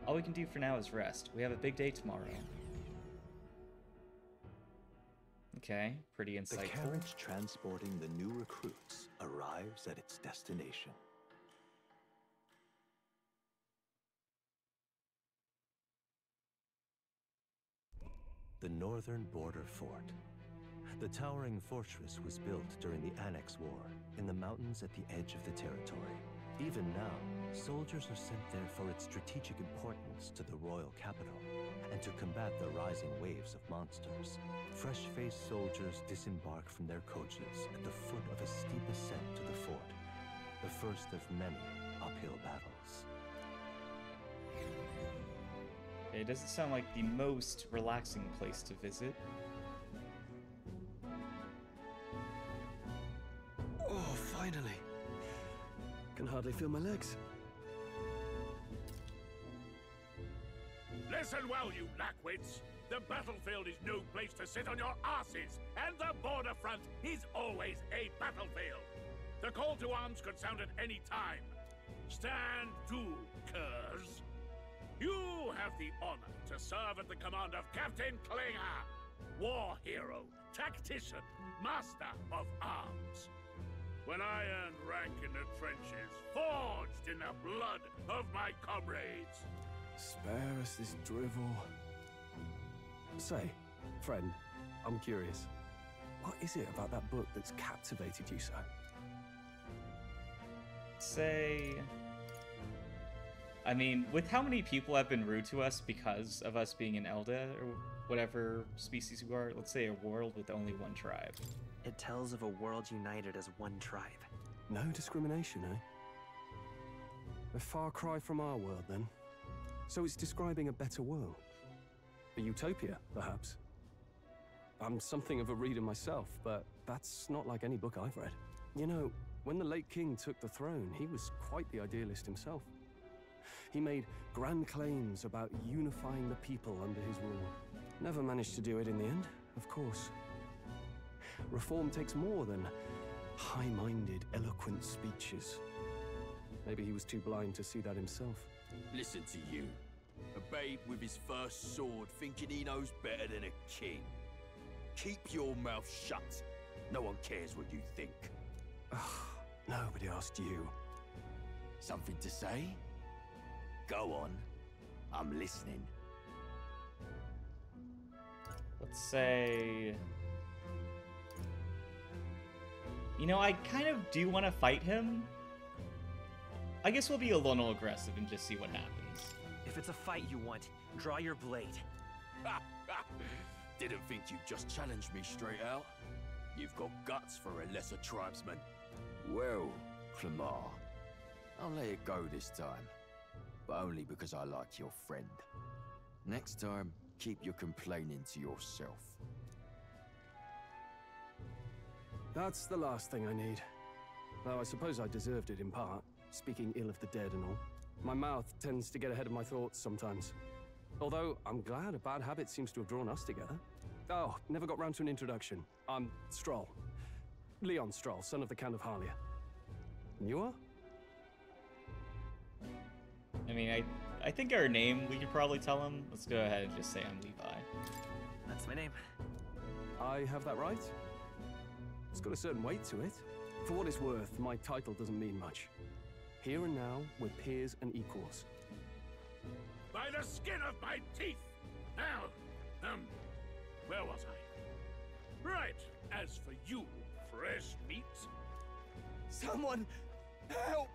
All we can do for now is rest. We have a big day tomorrow. Okay, pretty insightful. The carriage transporting the new recruits arrives at its destination. The northern border fort. The towering fortress was built during the Annex War, in the mountains at the edge of the territory. Even now, soldiers are sent there for its strategic importance to the royal capital, and to combat the rising waves of monsters. Fresh-faced soldiers disembark from their coaches at the foot of a steep ascent to the fort, the first of many uphill battles. It doesn't sound like the most relaxing place to visit. Finally, can hardly feel my legs. Listen well, you lackwits. The battlefield is no place to sit on your asses, and the border front is always a battlefield. The call to arms could sound at any time. Stand to, curs. You have the honor to serve at the command of Captain Klinger, war hero, tactician, master of arms. When I earned rank in the trenches, forged in the blood of my comrades. Spare us this drivel. Say, friend, I'm curious. What is it about that book that's captivated you so? Say... I mean, with how many people have been rude to us because of us being an Elda, or whatever species we are, let's say a world with only one tribe. It tells of a world united as one tribe. No discrimination, eh? A far cry from our world, then. So it's describing a better world. A utopia, perhaps. I'm something of a reader myself, but that's not like any book I've read. You know, when the late king took the throne, he was quite the idealist himself. He made grand claims about unifying the people under his rule. Never managed to do it in the end, of course. Reform takes more than high-minded, eloquent speeches. Maybe he was too blind to see that himself. Listen to you. A babe with his first sword thinking he knows better than a king. Keep your mouth shut. No one cares what you think. Nobody asked you. Something to say? Go on. I'm listening. Let's say... You know, I kind of do want to fight him. I guess we'll be a little aggressive and just see what happens. If it's a fight you want, draw your blade. Didn't think you just challenged me straight out. You've got guts for a lesser tribesman. Well, Clamar, I'll let it go this time, but only because I like your friend. Next time, keep your complaining to yourself. That's the last thing I need. Though I suppose I deserved it in part, speaking ill of the dead and all. My mouth tends to get ahead of my thoughts sometimes. Although, I'm glad a bad habit seems to have drawn us together. Oh, never got round to an introduction. I'm Stroll. Leon Stroll, son of the Count of Harlia. And you are? I mean, I think our name, we could probably tell him. Let's go ahead and just say I'm Levi. That's my name. I have that right? It's got a certain weight to it. For what it's worth, my title doesn't mean much. Here and now, we're peers and equals. By the skin of my teeth! Now, where was I? Right, as for you, fresh meat. Someone, help!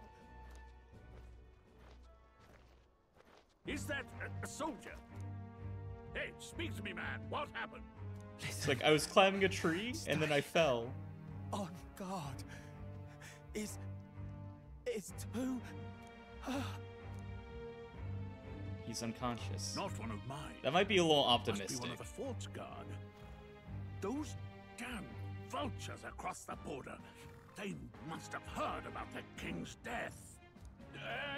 Is that a soldier? Hey, speak to me, man. What happened? It's like I was climbing a tree and then I fell. On guard. Is too. He's unconscious. Not one of mine. That might be a little optimistic. Must be one of the fort's guard. Those damn vultures across the border. They must have heard about the king's death.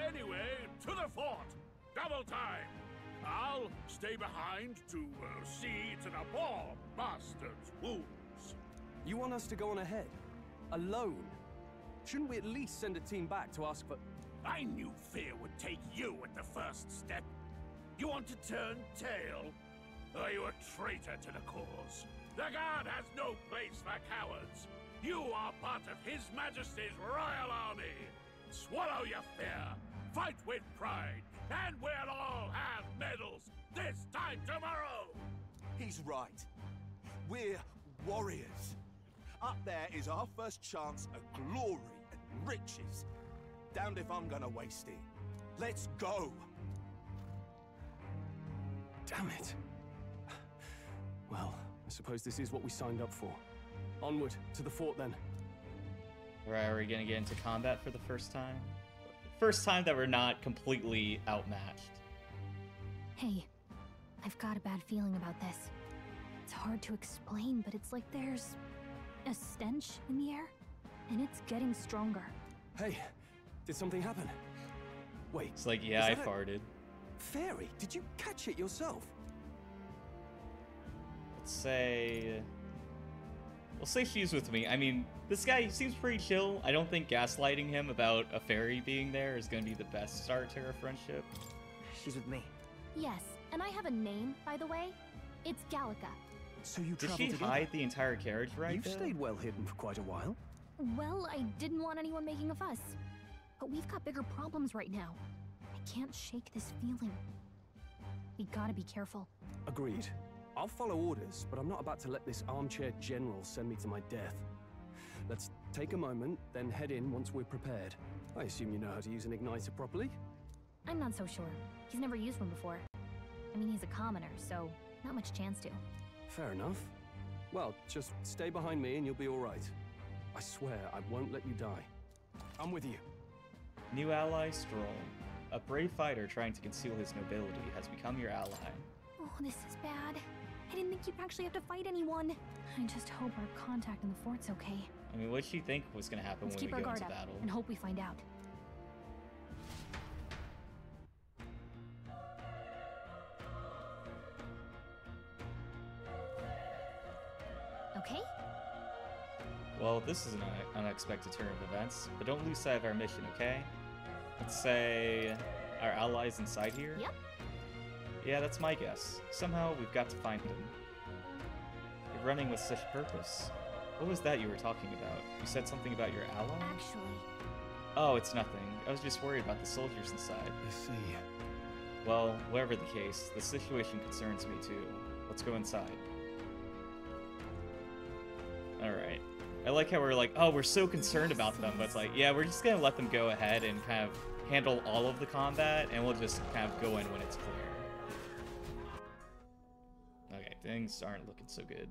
Anyway, to the fort. Double time. I'll stay behind to see to the poor bastard's wounds. You want us to go on ahead? Alone? Shouldn't we at least send a team back to ask for... I knew fear would take you at the first step. You want to turn tail? Are you a traitor to the cause? The guard has no place for cowards. You are part of His Majesty's Royal Army. Swallow your fear, fight with pride, and we'll all have medals this time tomorrow. He's right. We're warriors. Up there is our first chance at glory and riches. Damned if I'm gonna waste it. Let's go! Damn it. Well, I suppose this is what we signed up for. Onward, to the fort then. Right, are we gonna get into combat for the first time? First time that we're not completely outmatched. Hey, I've got a bad feeling about this. It's hard to explain, but it's like there's a stench in the air, and it's getting stronger. Hey! Did something happen? Wait. It's like, yeah, I farted. Fairy, did you catch it yourself? Let's say... We'll say she's with me. I mean, this guy seems pretty chill. I don't think gaslighting him about a fairy being there is going to be the best start to her friendship. She's with me. Yes, and I have a name, by the way. It's Gallica. So you traveled together? Did she hide the entire carriage right there? You've stayed well hidden for quite a while. Well, I didn't want anyone making a fuss. But we've got bigger problems right now. I can't shake this feeling. We gotta be careful. Agreed. I'll follow orders, but I'm not about to let this armchair general send me to my death. Let's take a moment, then head in once we're prepared. I assume you know how to use an igniter properly? I'm not so sure. He's never used one before. I mean, he's a commoner, so not much chance to. Fair enough. Well, just stay behind me and you'll be all right. I swear I won't let you die. I'm with you. New ally, Stroll. A brave fighter trying to conceal his nobility has become your ally. Oh, this is bad. I didn't think you'd actually have to fight anyone. I just hope our contact in the fort's okay. I mean, what did you think was going to happen when we go into battle? And hope we find out. Okay? Well, this is an unexpected turn of events, but don't lose sight of our mission, okay? Let's say our allies inside here? Yep. Yeah, that's my guess. Somehow we've got to find them. You're running with such purpose. What was that you were talking about? You said something about your ally? Actually... Oh, it's nothing. I was just worried about the soldiers inside. I see. Well, whatever the case, the situation concerns me too. Let's go inside. Alright. I like how we're like, oh, we're so concerned about them, but it's like, yeah, we're just gonna let them go ahead and kind of handle all of the combat, and we'll just kind of go in when it's clear. Okay, Things aren't looking so good.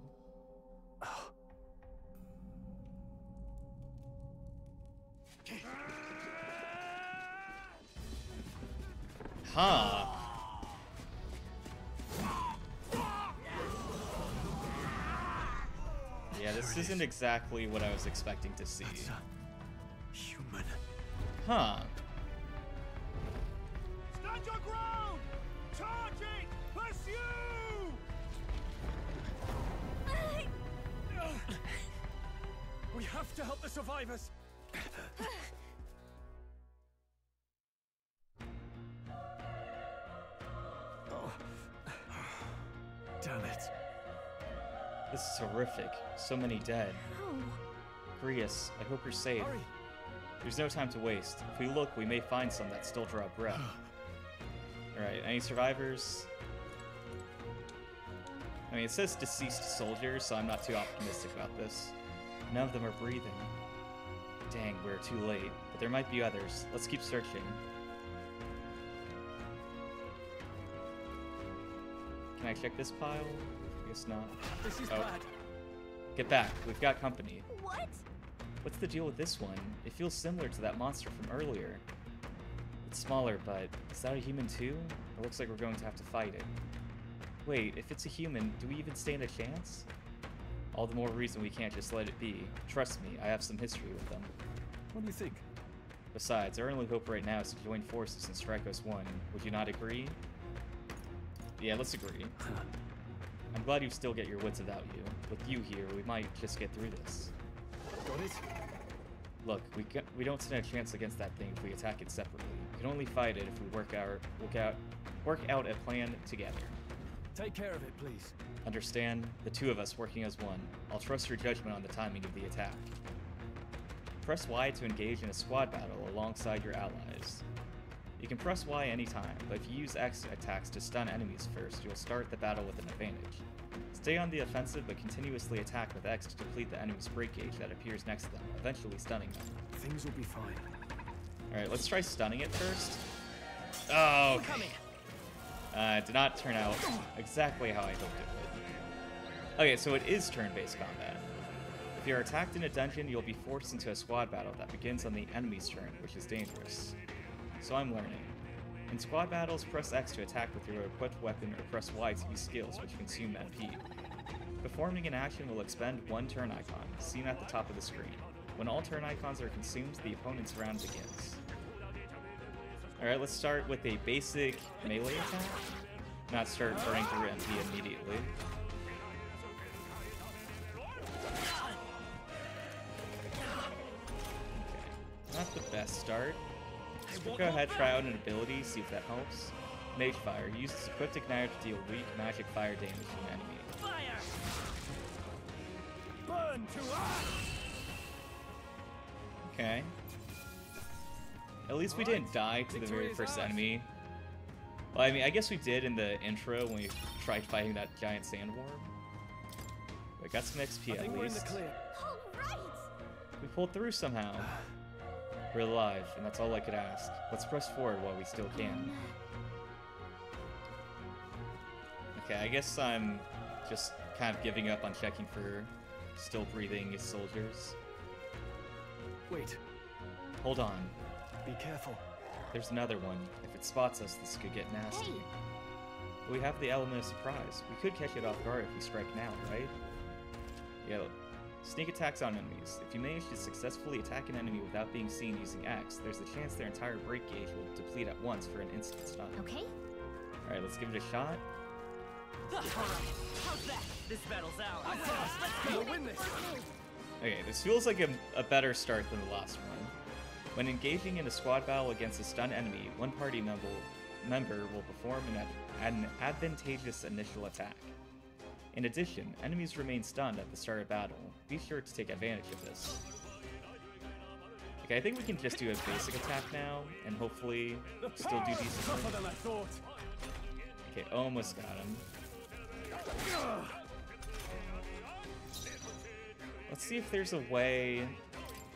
Huh. Yeah, this isn't exactly what I was expecting to see. Human. Huh. Stand your ground! Charge it! Pursue! We have to help the survivors! Oh. Damn it. This is horrific. So many dead. No. Grius, I hope you're safe. Hurry. There's no time to waste. If we look, we may find some that still draw breath. Alright, any survivors? I mean, it says deceased soldiers, so I'm not too optimistic about this. None of them are breathing. Dang, we're too late. But there might be others. Let's keep searching. Can I check this pile? I guess not. This is bad. Get back. We've got company. What? What's the deal with this one? It feels similar to that monster from earlier. It's smaller, but is that a human too? It looks like we're going to have to fight it. Wait, if it's a human, do we even stand a chance? All the more reason we can't just let it be. Trust me, I have some history with them. What do you think? Besides, our only hope right now is to join forces and strike us one. Would you not agree? Yeah, let's agree. I'm glad you still get your wits about you. With you here, we might just get through this. Got it? Look, we don't stand a chance against that thing if we attack it separately. We can only fight it if we work out a plan together. Take care of it, please. Understand? The two of us working as one. I'll trust your judgment on the timing of the attack. Press Y to engage in a squad battle alongside your allies. You can press Y anytime, but if you use X attacks to stun enemies first, you'll start the battle with an advantage. Stay on the offensive, but continuously attack with X to deplete the enemy's break gauge that appears next to them, eventually stunning them. Things will be fine. Alright, let's try stunning it first. Oh, okay. It did not turn out exactly how I hoped it would. Okay, so it is turn-based combat. If you're attacked in a dungeon, you'll be forced into a squad battle that begins on the enemy's turn, which is dangerous. So I'm learning. In squad battles, press X to attack with your equipped weapon or press Y to use skills, which consume MP. Performing an action will expend one turn icon, seen at the top of the screen. When all turn icons are consumed, the opponent's round begins. Alright, let's start with a basic melee attack. Not start burning through MP immediately. Okay. Not the best start. So we'll go ahead, try out an ability, see if that helps. Mage Fire. Use this equipped igniter to deal weak magic fire damage to an enemy. Fire. Burn to us. Okay. At least we didn't die to the very first enemy. Well, I mean, I guess we did in the intro when we tried fighting that giant sandworm. We got some XP at least. We pulled through somehow. We're alive, and that's all I could ask. Let's press forward while we still can. Okay, I guess I'm just kind of giving up on checking for still breathing soldiers. Wait. Hold on. Be careful. There's another one. If it spots us, this could get nasty. Hey. We have the element of surprise. We could catch it off guard if we strike now, right? Yeah. Sneak attacks on enemies. If you manage to successfully attack an enemy without being seen using X, there's a chance their entire break gauge will deplete at once for an instant stun. Okay. Alright, let's give it a shot. How's that? This battle's ours. Let's go win this. Okay, this feels like a better start than the last one. When engaging in a squad battle against a stunned enemy, one party member will perform an advantageous initial attack. In addition, enemies remain stunned at the start of battle. Be sure to take advantage of this. Okay, I think we can just do a basic attack now, and hopefully still do decent work. Okay, almost got him. Let's see if there's a way...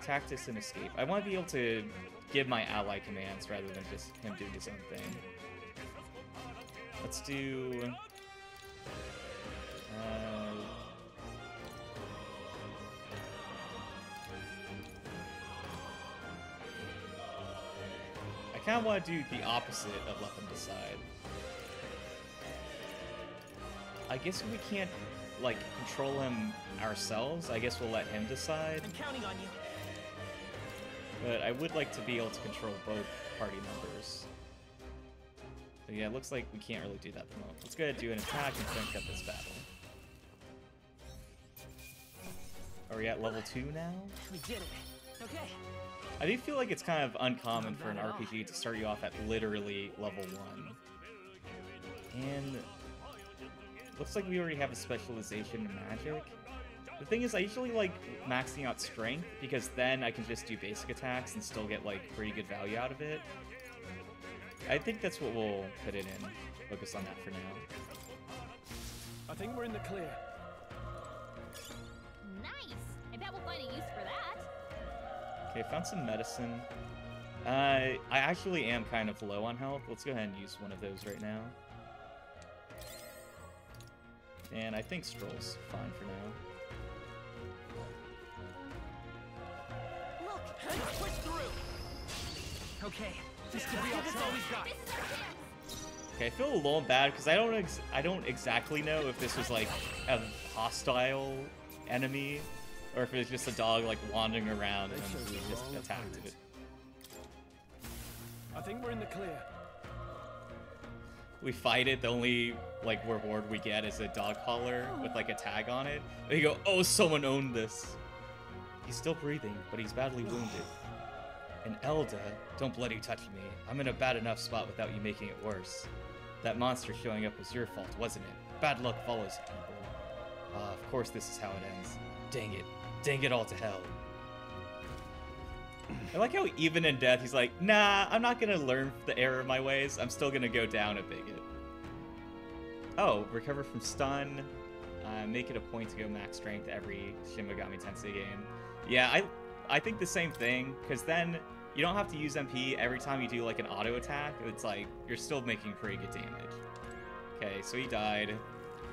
Tactics and escape. I want to be able to give my ally commands rather than just him doing his own thing. Let's do... kind of want to do the opposite of let them decide. I guess we can't, like, control him ourselves. I guess we'll let him decide. I'm counting on you. But I would like to be able to control both party members. So yeah, it looks like we can't really do that at the moment. Let's go ahead and do an attack and finish up this battle. Are we at level 2 now? We did it. Okay. I do feel like it's kind of uncommon for an RPG to start you off at literally level 1. And looks like we already have a specialization in magic. The thing is, I usually like maxing out strength, because then I can just do basic attacks and still get like pretty good value out of it. I think that's what we'll put it in. Focus on that for now. I think we're in the clear. Nice! I bet we'll find a use for that. Okay, I found some medicine. I actually am kind of low on health. Let's go ahead and use one of those right now. And I think Stroll's fine for now. Look, let's push through. Okay, this could be all we've got. Okay, I feel a little bad because I don't exactly know if this was like a hostile enemy or if it was just a dog like wandering around and we just attacked it. I think we're in the clear. We fight it, the only like reward we get is a dog collar with like a tag on it. And you go, oh, someone owned this. He's still breathing, but he's badly wounded. And Elda, don't bloody touch me. I'm in a bad enough spot without you making it worse. That monster showing up was your fault, wasn't it? Bad luck follows people. Of course this is how it ends. Dang it. Dang it all to hell. I like how even in death, he's like, nah, I'm not gonna learn the error of my ways. I'm still gonna go down a bigot. Oh, recover from stun. Make it a point to go max strength every Shin Megami Tensei game. Yeah, I think the same thing, because then you don't have to use MP every time you do like an auto attack. It's like, you're still making pretty good damage. Okay, so he died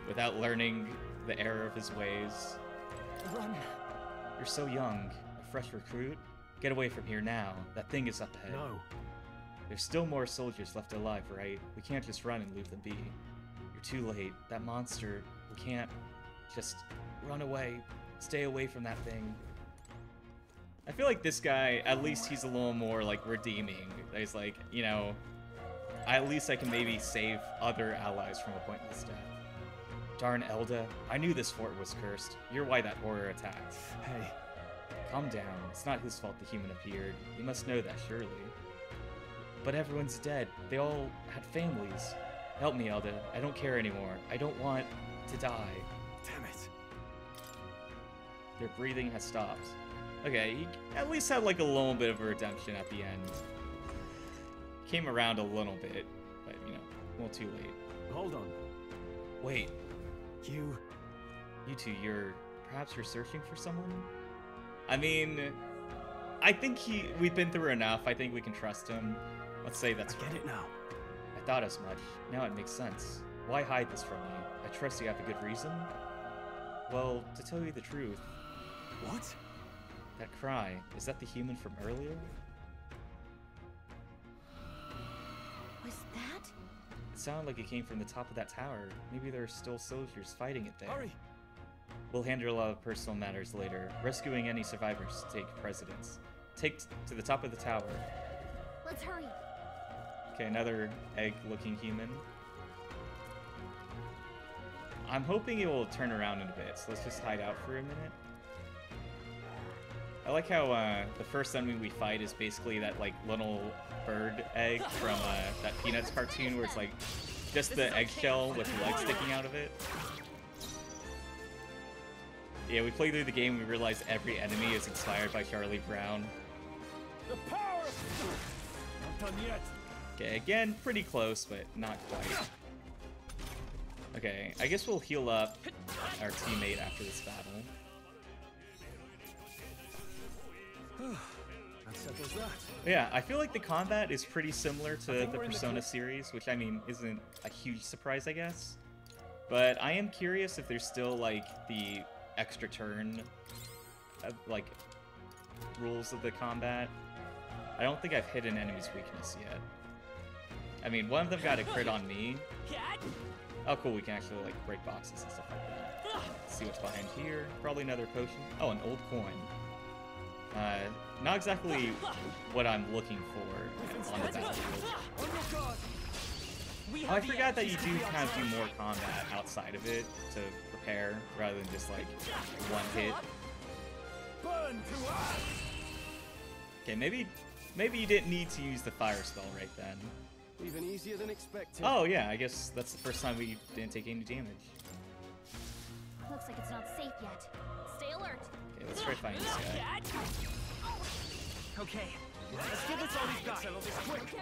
without learning the error of his ways. Run. You're so young, a fresh recruit. Get away from here now. That thing is up ahead. No. There's still more soldiers left alive, right? We can't just run and leave them be. You're too late. That monster, we can't just run away. Stay away from that thing. I feel like this guy, at least he's a little more, like, redeeming. He's like, you know, at least I can maybe save other allies from a pointless death. Darn Elda, I knew this fort was cursed. You're why that horror attacked. Hey. Calm down. It's not his fault the human appeared. You must know that, surely. But everyone's dead. They all had families. Help me, Elda. I don't care anymore. I don't want to die. Damn it. Their breathing has stopped. Okay, he at least had like a little bit of a redemption at the end. Came around a little bit, but you know, well, too late. Hold on. Wait. You two, perhaps you're searching for someone? I mean, I think we've been through enough. I think we can trust him. Let's say that's right. I get it now. I thought as much. Now it makes sense. Why hide this from me? I trust you have a good reason? Well, to tell you the truth. What? That cry, is that the human from earlier? Was that? It sounded like it came from the top of that tower. Maybe there are still soldiers fighting it there. Hurry! We'll handle a lot of personal matters later. Rescuing any survivors to take precedence. Take to the top of the tower. Let's hurry. Okay, another egg-looking human. I'm hoping it will turn around in a bit, so let's just hide out for a minute. I like how the first enemy we fight is basically that like little bird egg from that Peanuts cartoon where it's like just the eggshell with legs sticking out of it. Yeah, we played through the game and we realized every enemy is inspired by Charlie Brown. The power! Not done yet. Okay, again, pretty close, but not quite. Okay, I guess we'll heal up our teammate after this battle. Yeah, I feel like the combat is pretty similar to the Persona series, which, I mean, isn't a huge surprise, I guess. But I am curious if there's still, like, the extra turn, like, rules of the combat. I don't think I've hit an enemy's weakness yet. I mean, one of them got a crit on me. Oh, cool, we can actually, like, break boxes and stuff like that. Let's see what's behind here. Probably another potion. Oh, an old coin. Not exactly what I'm looking for on the battlefield. Oh, I forgot that you do kind of do more combat outside of it to prepare, rather than just, like, one hit. Okay, maybe you didn't need to use the fire spell right then. Even easier than expected. Oh yeah, I guess that's the first time we didn't take any damage. Looks like it's not safe yet. Stay alert. Okay, let's try fighting this guy. Okay, let's give this all we've got. Settle this quick.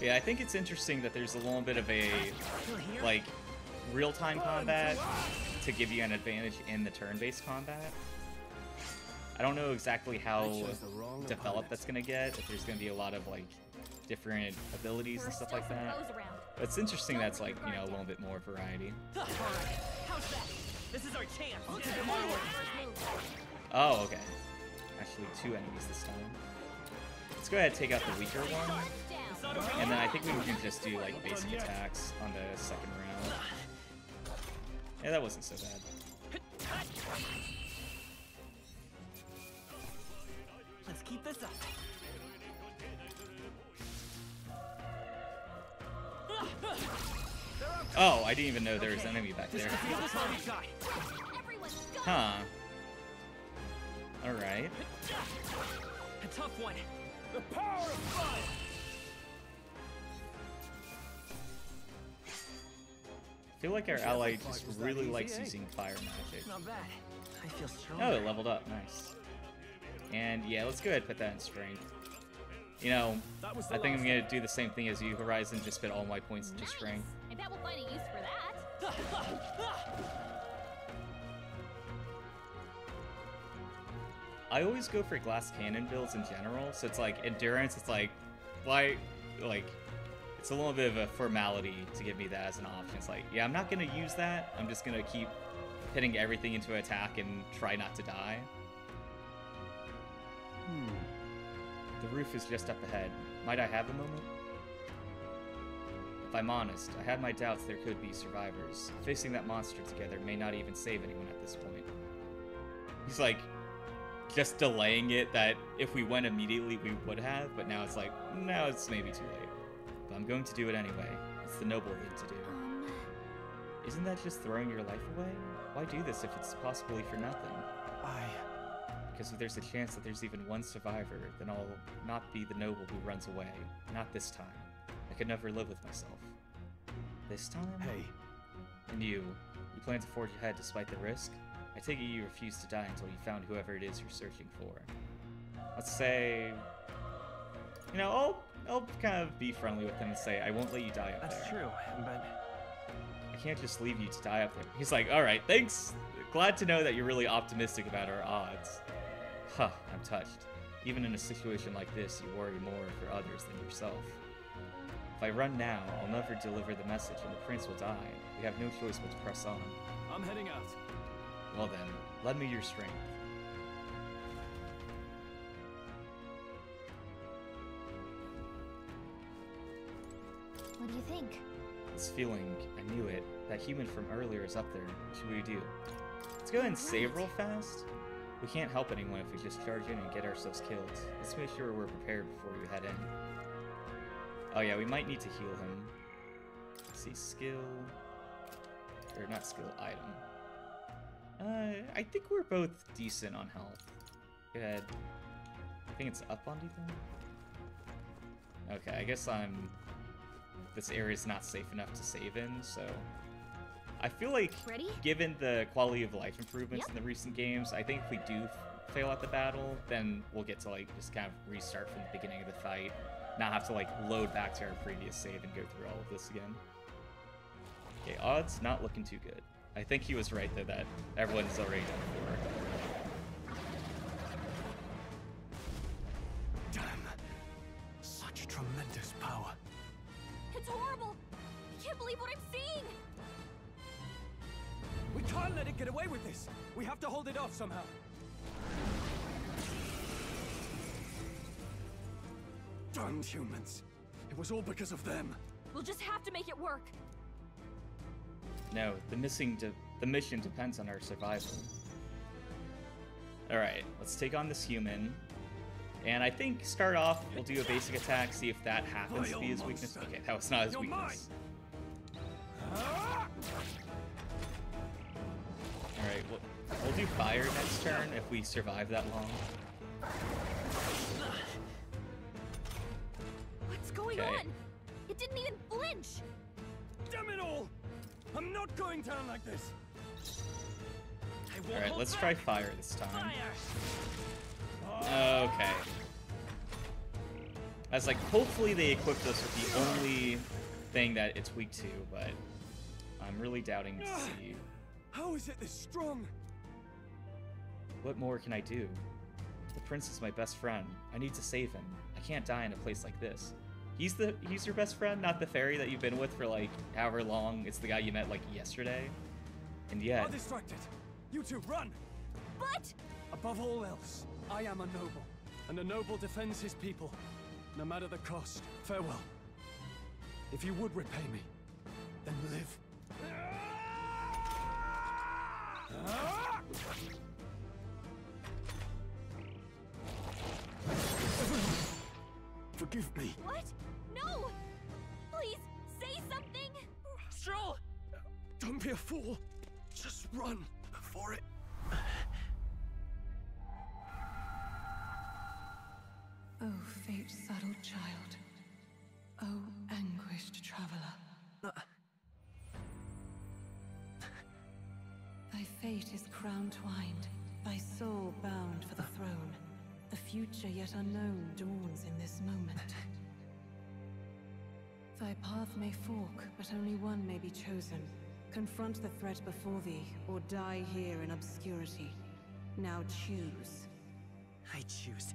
Yeah, I think it's interesting that there's a little bit of a like real-time combat to give you an advantage in the turn-based combat. I don't know exactly how developed that's gonna get. If there's gonna be a lot of like different abilities and stuff like that. But it's interesting that's like, you know, a little bit more variety. Oh, okay. Actually, two enemies this time. Let's go ahead and take out the weaker one. And then I think we can just do like basic attacks on the second round. Yeah, that wasn't so bad. Let's keep this up. Oh, I didn't even know there was an enemy back there. Huh. Alright. A tough one. The power of fire. I feel like our ally just really likes using fire magic. Not bad. I feel strong. Oh, it leveled up. Nice. And yeah, let's go ahead and put that in strength. You know, I think I'm gonna do the same thing as you, Horizon. Just put all my points into strength. I bet we'll find a use for that. I always go for glass cannon builds in general, so it's like endurance. It's like, why, like, it's a little bit of a formality to give me that as an option. It's like, yeah, I'm not gonna use that. I'm just gonna keep hitting everything into attack and try not to die. The roof is just up ahead. Might I have a moment? If I'm honest, I had my doubts there could be survivors. Facing that monster together may not even save anyone at this point. He's like, just delaying it that if we went immediately we would have, but now it's like, no, it's maybe too late. But I'm going to do it anyway. It's the noble thing to do. Isn't that just throwing your life away? Why do this if it's possibly for nothing? Because if there's a chance that there's even one survivor, then I'll not be the noble who runs away. Not this time. I could never live with myself. This time? Hey. And you plan to forge ahead despite the risk? I take it you refuse to die until you found whoever it is you're searching for. Let's say, you know, I'll kind of be friendly with him and say, I won't let you die up there. That's true, but I can't just leave you to die up there. He's like, all right, thanks. Glad to know that you're really optimistic about our odds. Huh, I'm touched. Even in a situation like this, you worry more for others than yourself. If I run now, I'll never deliver the message and the prince will die. We have no choice but to press on. I'm heading out. Well then, lend me your strength. What do you think? This feeling, I knew it. That human from earlier is up there. What should we do? Let's go ahead and save real fast. We can't help anyone if we just charge in and get ourselves killed. Let's make sure we're prepared before we head in. Oh yeah, we might need to heal him. Let's see, skill... Or not skill, item. I think we're both decent on health. Go ahead. I think it's up on D3. Okay, I guess I'm... This area's not safe enough to save in, so... I feel like, given the quality of life improvements in the recent games, I think if we do fail at the battle, then we'll get to, like, just kind of restart from the beginning of the fight, not have to, like, load back to our previous save and go through all of this again. Okay, odds not looking too good. I think he was right, though, that everyone's already done before. Damn. Such tremendous power. It's horrible. I can't believe what I'm seeing. We can't let it get away with this. We have to hold it off somehow. Damned humans. It was all because of them. We'll just have to make it work. No, the mission depends on our survival. Alright, let's take on this human. And I think start off, we'll do a basic attack, see if that happens to be his weakness. Okay, that was not his weakness. Alright, we'll do fire next turn if we survive that long. What's going on? It didn't even flinch! Damn it all! I'm not going down like this! Alright, let's try fire this time. Okay. I was like, hopefully they equipped us with the only thing that it's weak to, but I'm really doubting to see. How is it this strong? What more can I do? The prince is my best friend. I need to save him. I can't die in a place like this. He's your best friend, not the fairy that you've been with for like however long. It's the guy you met like yesterday. And yet. I'm distracted. You two, run! But! Above all else, I am a noble, and a noble defends his people, no matter the cost. Farewell. If you would repay me, then live. Forgive me. What? No! Please, say something! Stroll! Don't be a fool. Just run. For it. Oh, fate-saddled child. Oh, anguished traveler. Thy fate is crown-twined, thy soul bound for the throne. The future yet unknown dawns in this moment. Thy path may fork, but only one may be chosen. Confront the threat before thee, or die here in obscurity. Now choose. I choose.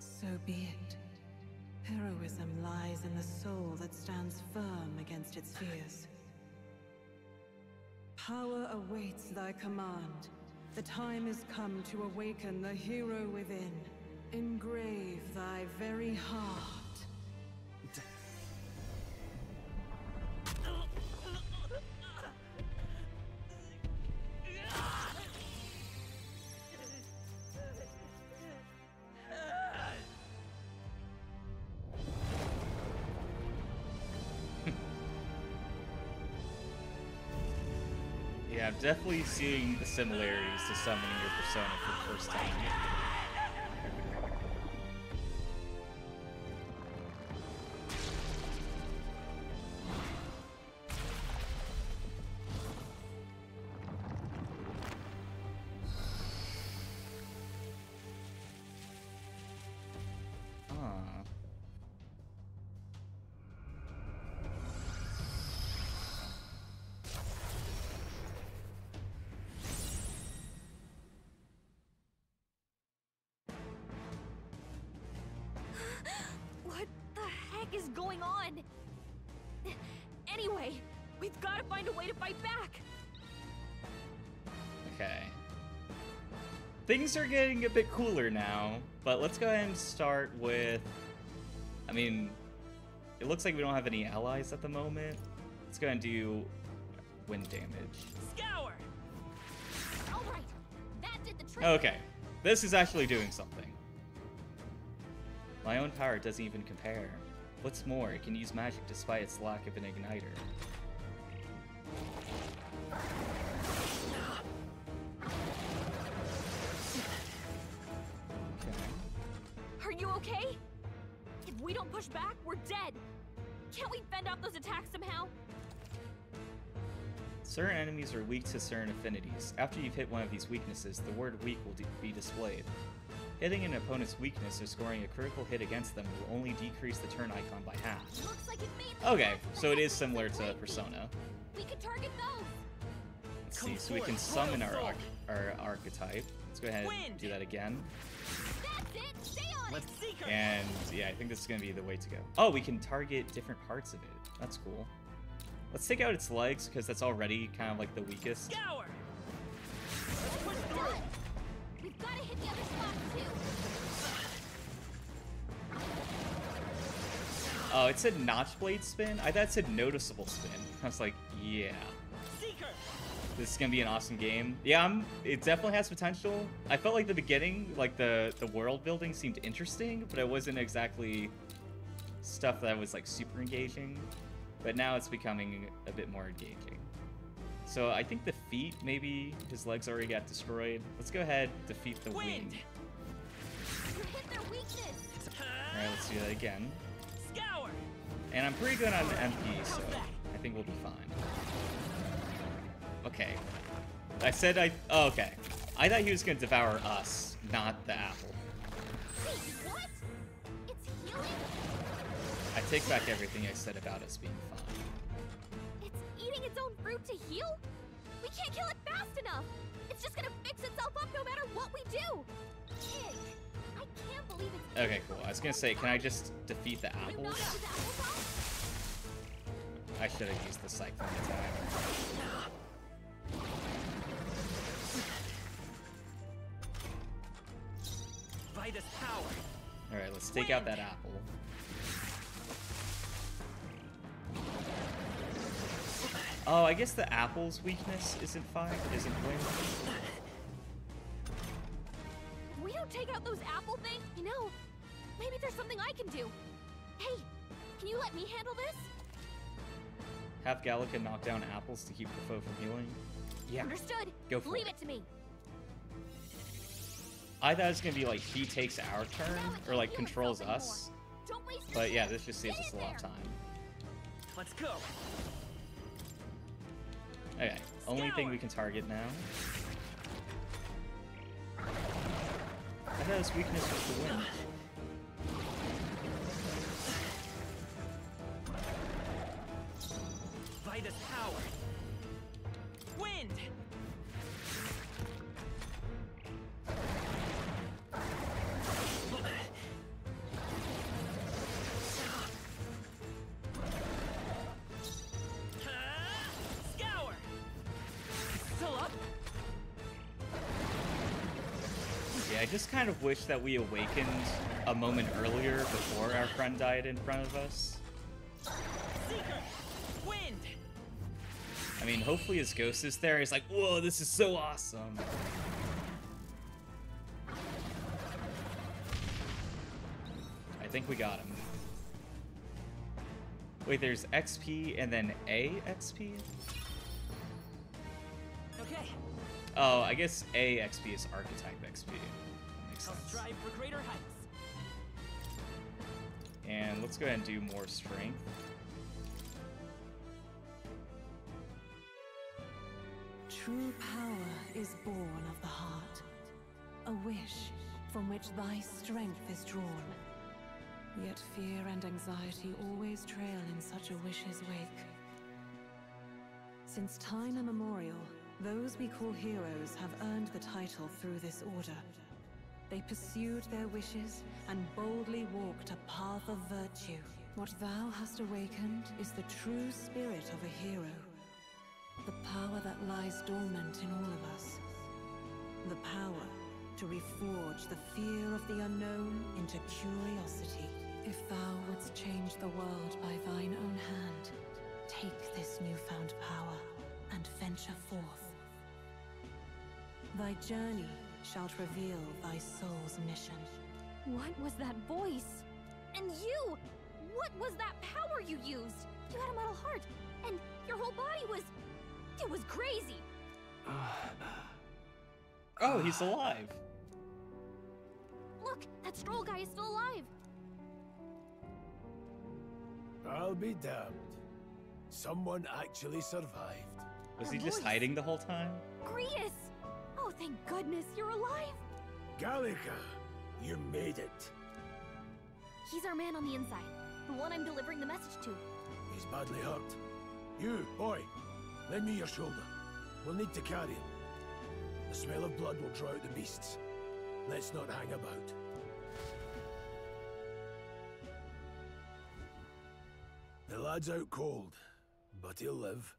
So be it. Heroism lies in the soul that stands firm against its fears. Power awaits thy command. The time is come to awaken the hero within. Engrave thy very heart. Definitely seeing the similarities to summoning your persona for the first time. Is going on? Anyway, we've got to find a way to fight back. Okay. Things are getting a bit cooler now, but let's go ahead and start with... I mean, it looks like we don't have any allies at the moment. Let's go ahead and do wind damage. Scour! All right, that did the trick. Okay, this is actually doing something. My own power doesn't even compare. What's more, it can use magic despite its lack of an igniter. Okay. Are you okay? If we don't push back, we're dead. Can't we fend off those attacks somehow? Certain enemies are weak to certain affinities. After you've hit one of these weaknesses, the word weak will be displayed. Hitting an opponent's weakness or scoring a critical hit against them will only decrease the turn icon by half. Looks like it made okay, so it is similar to Persona. We can target those. Let's see, so we can summon our archetype. Let's go ahead and do that again. That's it. Stay on it. And yeah, I think this is going to be the way to go. Oh, we can target different parts of it. That's cool. Let's take out its legs because that's already kind of like the weakest. Scour. Let's push through. Gotta hit the other spot too. Oh, it said notch blade spin? I thought it said noticeable spin. I was like, yeah. Seeker. This is gonna be an awesome game. Yeah, it definitely has potential. I felt like the beginning, like the world building seemed interesting, but it wasn't exactly stuff that was like super engaging. But now it's becoming a bit more engaging. So I think the feet, maybe his legs already got destroyed. Let's go ahead, defeat the wind. You hit their weakness. All right, let's do that again. Scour. And I'm pretty good on MP, so I think we'll be fine. Okay. I said oh, okay. I thought he was gonna devour us, not the apple. Wait, what? It's healing? I take back everything I said about us being fine. It's eating its own fruit to heal? We can't kill it fast enough! It's just gonna fix itself up no matter what we do! Ick. I can't believe it's... Okay, cool. I was gonna say, can I just defeat the apples? I should have used the cyclone attack. All right, let's take out that apple. Oh, I guess the apple's weakness isn't fire, isn't wind. We don't take out those apple things, you know. Maybe there's something I can do. Hey, can you let me handle this? Have Gallica knock down apples to keep the foe from healing. Yeah. Understood. Go for it. Leave it to me. I thought it was gonna be like he takes our turn or like controls us, but yeah, this just saves us a lot of time. Let's go. Okay, only thing we can target now. I thought his weakness was the wind. By the power, wind. I just kind of wish that we awakened a moment earlier before our friend died in front of us. Seeker, wind. I mean, hopefully his ghost is there. He's like, whoa, this is so awesome. I think we got him. Wait, there's XP and then AXP? Okay. Oh, I guess AXP is archetype XP. I'll strive for greater heights. And let's go ahead and do more strength. True power is born of the heart, a wish from which thy strength is drawn. Yet fear and anxiety always trail in such a wish's wake. Since time immemorial, those we call heroes have earned the title through this order. They pursued their wishes and boldly walked a path of virtue. What thou hast awakened is the true spirit of a hero. The power that lies dormant in all of us. The power to reforge the fear of the unknown into curiosity. If thou wouldst change the world by thine own hand, take this newfound power and venture forth. Thy journey shall reveal thy soul's mission. What was that voice? And you! What was that power you used? You had a metal heart, and your whole body was... It was crazy! Oh, he's alive! Look, that Stroll guy is still alive! I'll be damned. Someone actually survived. Was he just hiding the whole time? Grius! Oh, thank goodness, you're alive! Gallica, you made it. He's our man on the inside, the one I'm delivering the message to. He's badly hurt. You, boy, lend me your shoulder. We'll need to carry him. The smell of blood will draw out the beasts. Let's not hang about. The lad's out cold, but he'll live.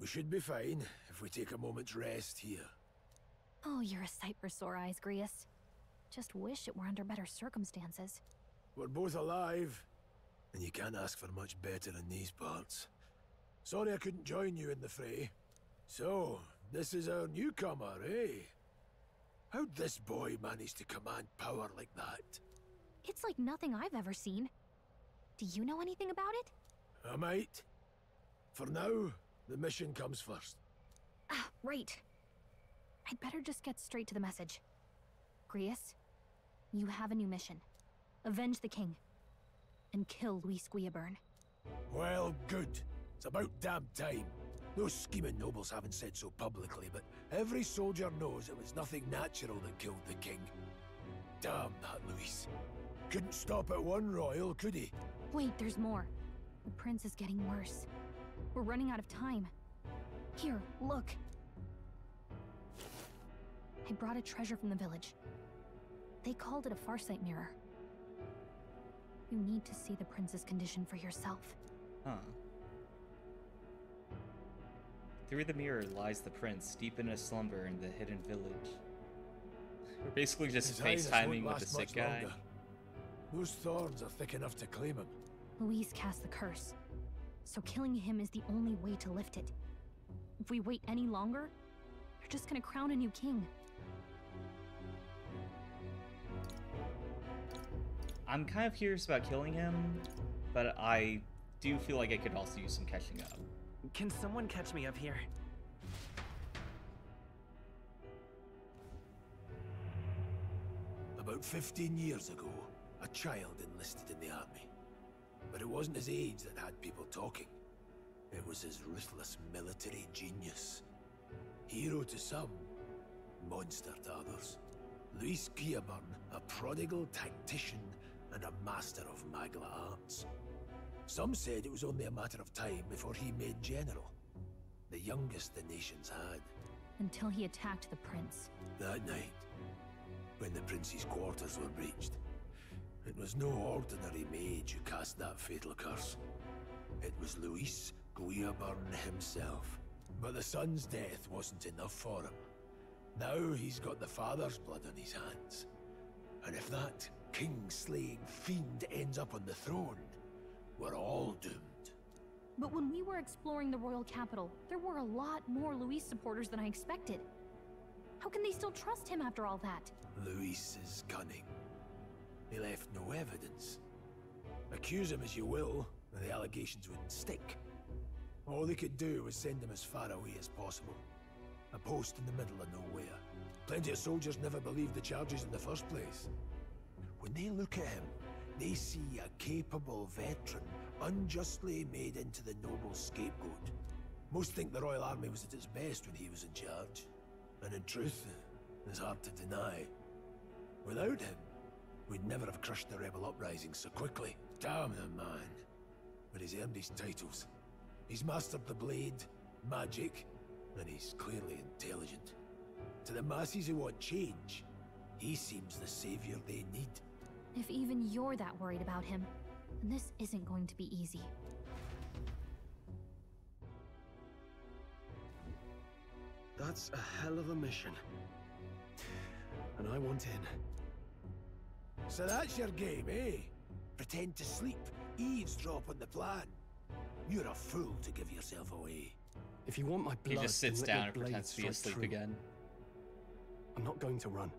We should be fine if we take a moment's rest here. Oh, you're a sight for sore eyes, Grius. Just wish it were under better circumstances. We're both alive, and you can't ask for much better in these parts. Sorry I couldn't join you in the fray. So, this is our newcomer, eh? How'd this boy manage to command power like that? It's like nothing I've ever seen. Do you know anything about it? I might. For now, the mission comes first. Ah, right. I'd better just get straight to the message. Grius, you have a new mission. Avenge the king. And kill Louis Guiabern. Well, good. It's about damn time. Those scheming nobles haven't said so publicly, but every soldier knows it was nothing natural that killed the king. Damn that Louis. Couldn't stop at one royal, could he? Wait, there's more. The prince is getting worse. We're running out of time. Here, look. I brought a treasure from the village. They called it a farsight mirror. You need to see the prince's condition for yourself. Huh. Through the mirror lies the prince, deep in a slumber in the hidden village. We're basically just FaceTiming with the sick guy. Longer. Those thorns are thick enough to claim him. Louis cast the curse, so killing him is the only way to lift it. If we wait any longer, they're just gonna crown a new king. I'm kind of curious about killing him, but I do feel like I could also use some catching up. Can someone catch me up here? About 15 years ago, a child enlisted in the army. But it wasn't his age that had people talking. It was his ruthless military genius. Hero to some, monster to others. Louis Guiabern, a prodigal tactician and a master of Magla arts. Some said it was only a matter of time before he made general. The youngest the nations had. Until he attacked the prince. That night, when the prince's quarters were breached, it was no ordinary mage who cast that fatal curse. It was Louis Guiabern himself. But the son's death wasn't enough for him. Now he's got the father's blood on his hands. And if that king-slaying fiend ends up on the throne, we're all doomed. But when we were exploring the royal capital, there were a lot more Louis supporters than I expected. How can they still trust him after all that? Louis is cunning. He left no evidence. Accuse him as you will, and the allegations wouldn't stick. All they could do was send him as far away as possible. A post in the middle of nowhere. Plenty of soldiers never believed the charges in the first place. When they look at him, they see a capable veteran unjustly made into the noble scapegoat. Most think the Royal Army was at its best when he was in charge. And in truth, it's hard to deny. Without him, we'd never have crushed the rebel uprising so quickly. Damn the man. But he's earned his titles. He's mastered the blade, magic, and he's clearly intelligent. To the masses who want change, he seems the savior they need. If even you're that worried about him, then this isn't going to be easy. That's a hell of a mission. And I want in. So that's your game, eh? Pretend to sleep, eavesdrop on the plan. You're a fool to give yourself away. If you want my blood, he just sits down and pretends to be asleep again. I'm not going to run.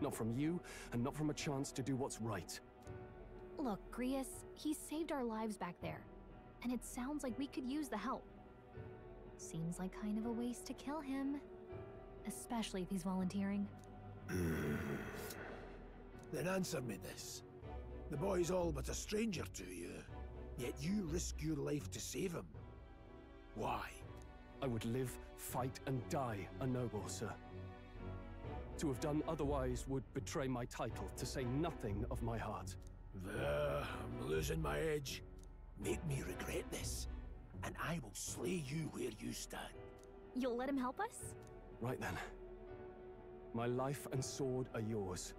Not from you, and not from a chance to do what's right. Look, Grius, he saved our lives back there. And it sounds like we could use the help. Seems like kind of a waste to kill him. Especially if he's volunteering. Then answer me this. The boy's all but a stranger to you, yet you risk your life to save him. Why? I would live, fight, and die a noble, sir. To have done otherwise would betray my title, to say nothing of my heart. There, I'm losing my edge. Make me regret this, and I will slay you where you stand. You'll let him help us? Right then. My life and sword are yours.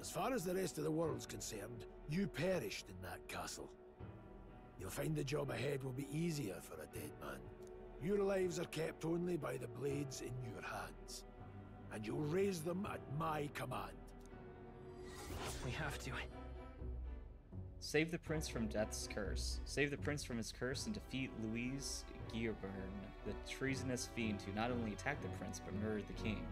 As far as the rest of the world's concerned, you perished in that castle. You'll find the job ahead will be easier for a dead man. Your lives are kept only by the blades in your hands. And you'll raise them at my command. We have to. Save the prince from death's curse. Save the prince from his curse and defeat Louis Guiabern, the treasonous fiend who not only attacked the prince, but murdered the king.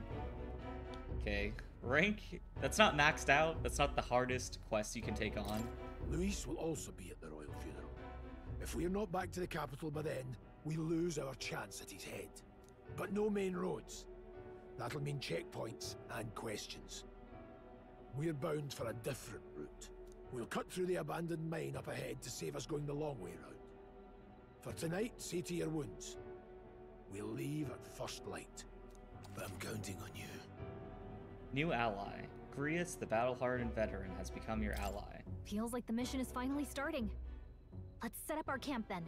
Okay. Rank? That's not maxed out. That's not the hardest quest you can take on. Louis will also be at the royal funeral. If we are not back to the capital by then, we lose our chance at his head. But no main roads. That'll mean checkpoints and questions. We're bound for a different route. We'll cut through the abandoned mine up ahead to save us going the long way round. For tonight, see to your wounds. We'll leave at first light. But I'm counting on you. New ally. Grius, the battle-hardened veteran, has become your ally. Feels like the mission is finally starting. Let's set up our camp then.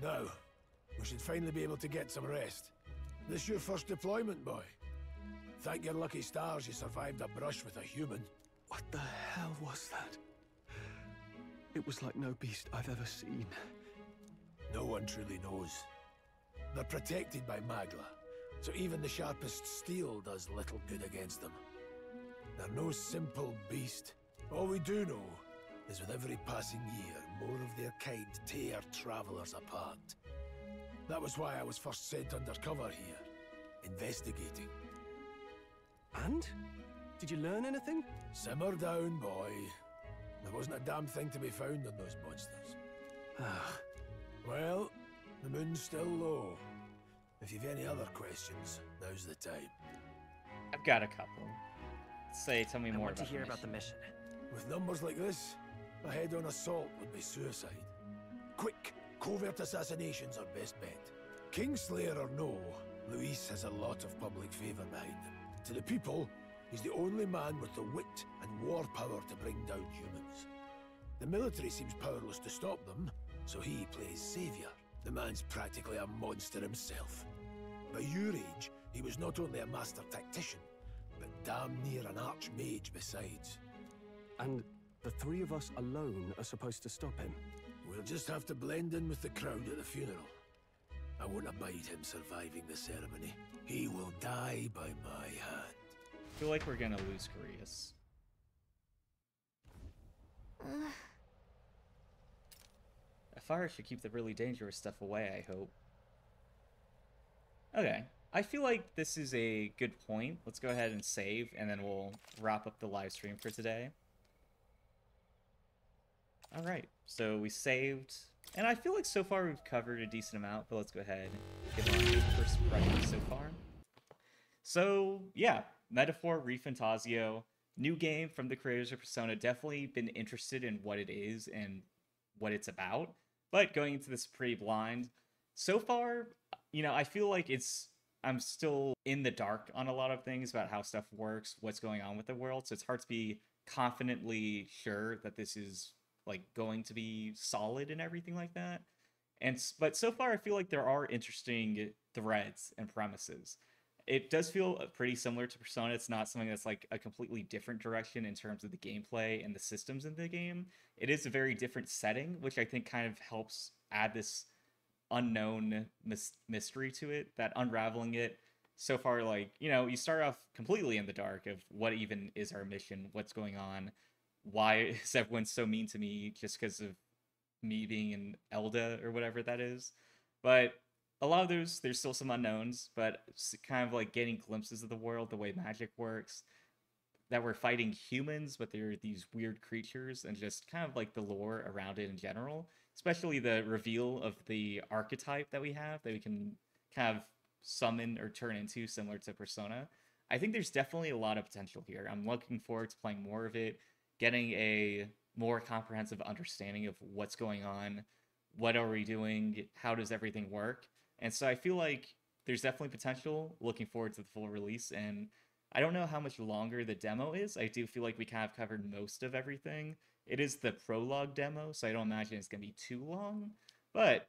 Now, we should finally be able to get some rest. This your first deployment, boy? Thank your lucky stars you survived a brush with a human. What the hell was that? It was like no beast I've ever seen. No one truly knows. They're protected by Magla, so even the sharpest steel does little good against them. They're no simple beast. All we do know is with every passing year, more of their kind tear travelers apart. That was why I was first sent undercover here, investigating. And? Did you learn anything? Simmer down, boy. There wasn't a damn thing to be found on those monsters. Ah. Well, the moon's still low. If you've any other questions, now's the time. I've got a couple. Say, tell me more about the mission. With numbers like this, a head-on assault would be suicide. Quick, covert assassinations are best bet. Kingslayer or no, Louis has a lot of public favor behind him. To the people, he's the only man with the wit and war power to bring down humans. The military seems powerless to stop them, so he plays savior. The man's practically a monster himself. By your age, he was not only a master tactician, but damn near an archmage besides. And the three of us alone are supposed to stop him? We'll just have to blend in with the crowd at the funeral. I won't abide him surviving the ceremony. He will die by my hand. I feel like we're gonna lose Grius. A fire should keep the really dangerous stuff away, I hope. Okay. I feel like this is a good point. Let's go ahead and save, and then we'll wrap up the live stream for today. Alright, so we saved, and I feel like so far we've covered a decent amount, but let's go ahead and give our perspective so far. So, yeah, Metaphor: ReFantazio, new game from the creators of Persona. Definitely been interested in what it is and what it's about, but going into this pretty blind. So far, you know, I feel like I'm still in the dark on a lot of things about how stuff works, what's going on with the world, so it's hard to be confidently sure that this is like going to be solid and everything like that. But so far I feel like there are interesting threads and premises. It does feel pretty similar to Persona. It's not something that's like a completely different direction in terms of the gameplay and the systems in the game. It is a very different setting, which I think kind of helps add this unknown mystery to it, that unraveling it. So far, like, you know, you start off completely in the dark of what even is our mission, what's going on, why is everyone so mean to me just because of me being an Elda or whatever that is. But a lot of those, there's still some unknowns, but kind of like getting glimpses of the world, the way magic works, that we're fighting humans, but they're these weird creatures, and just kind of like the lore around it in general, especially the reveal of the archetype that we have that we can kind of summon or turn into, similar to Persona. I think there's definitely a lot of potential here. I'm looking forward to playing more of it, getting a more comprehensive understanding of what's going on, what are we doing, how does everything work. And so I feel like there's definitely potential. Looking forward to the full release, and I don't know how much longer the demo is. I do feel like we kind of covered most of everything. It is the prologue demo, so I don't imagine it's going to be too long, but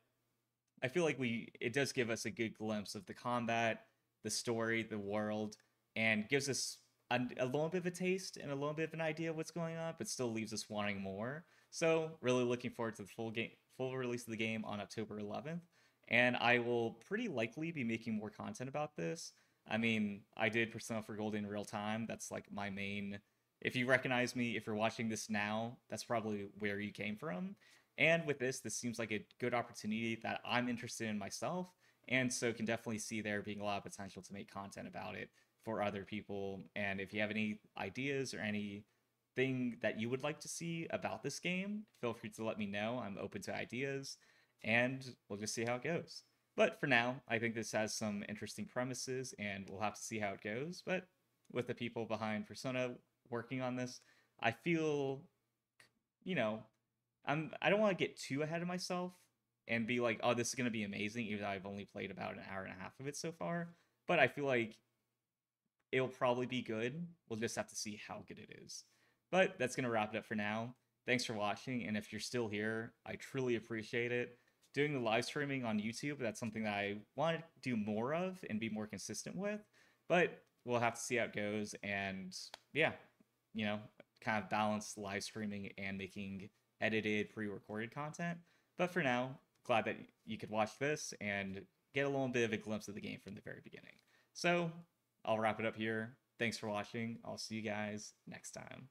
I feel like it does give us a good glimpse of the combat, the story, the world, and gives us a little bit of a taste and a little bit of an idea of what's going on, but still leaves us wanting more. So really looking forward to the full release of the game on October 11th. And I will pretty likely be making more content about this. I mean, I did Persona 4 Golden in real time. That's like my main If you recognize me, if you're watching this now, that's probably where you came from. And with this, this seems like a good opportunity that I'm interested in myself, and so can definitely see there being a lot of potential to make content about it for other people. And if you have any ideas or anything that you would like to see about this game, feel free to let me know. I'm open to ideas, and we'll just see how it goes. But for now, I think this has some interesting premises, and we'll have to see how it goes. But with the people behind Persona working on this, I feel, you know, I don't want to get too ahead of myself and be like, oh, this is going to be amazing, even though I've only played about an hour and a half of it so far. But I feel like it'll probably be good. We'll just have to see how good it is. But that's going to wrap it up for now. Thanks for watching, and if you're still here, I truly appreciate it. Doing the live streaming on YouTube, that's something that I want to do more of and be more consistent with. But we'll have to see how it goes, and yeah, you know, kind of balance live streaming and making edited, pre-recorded content. But for now, glad that you could watch this and get a little bit of a glimpse of the game from the very beginning. So I'll wrap it up here. Thanks for watching. I'll see you guys next time.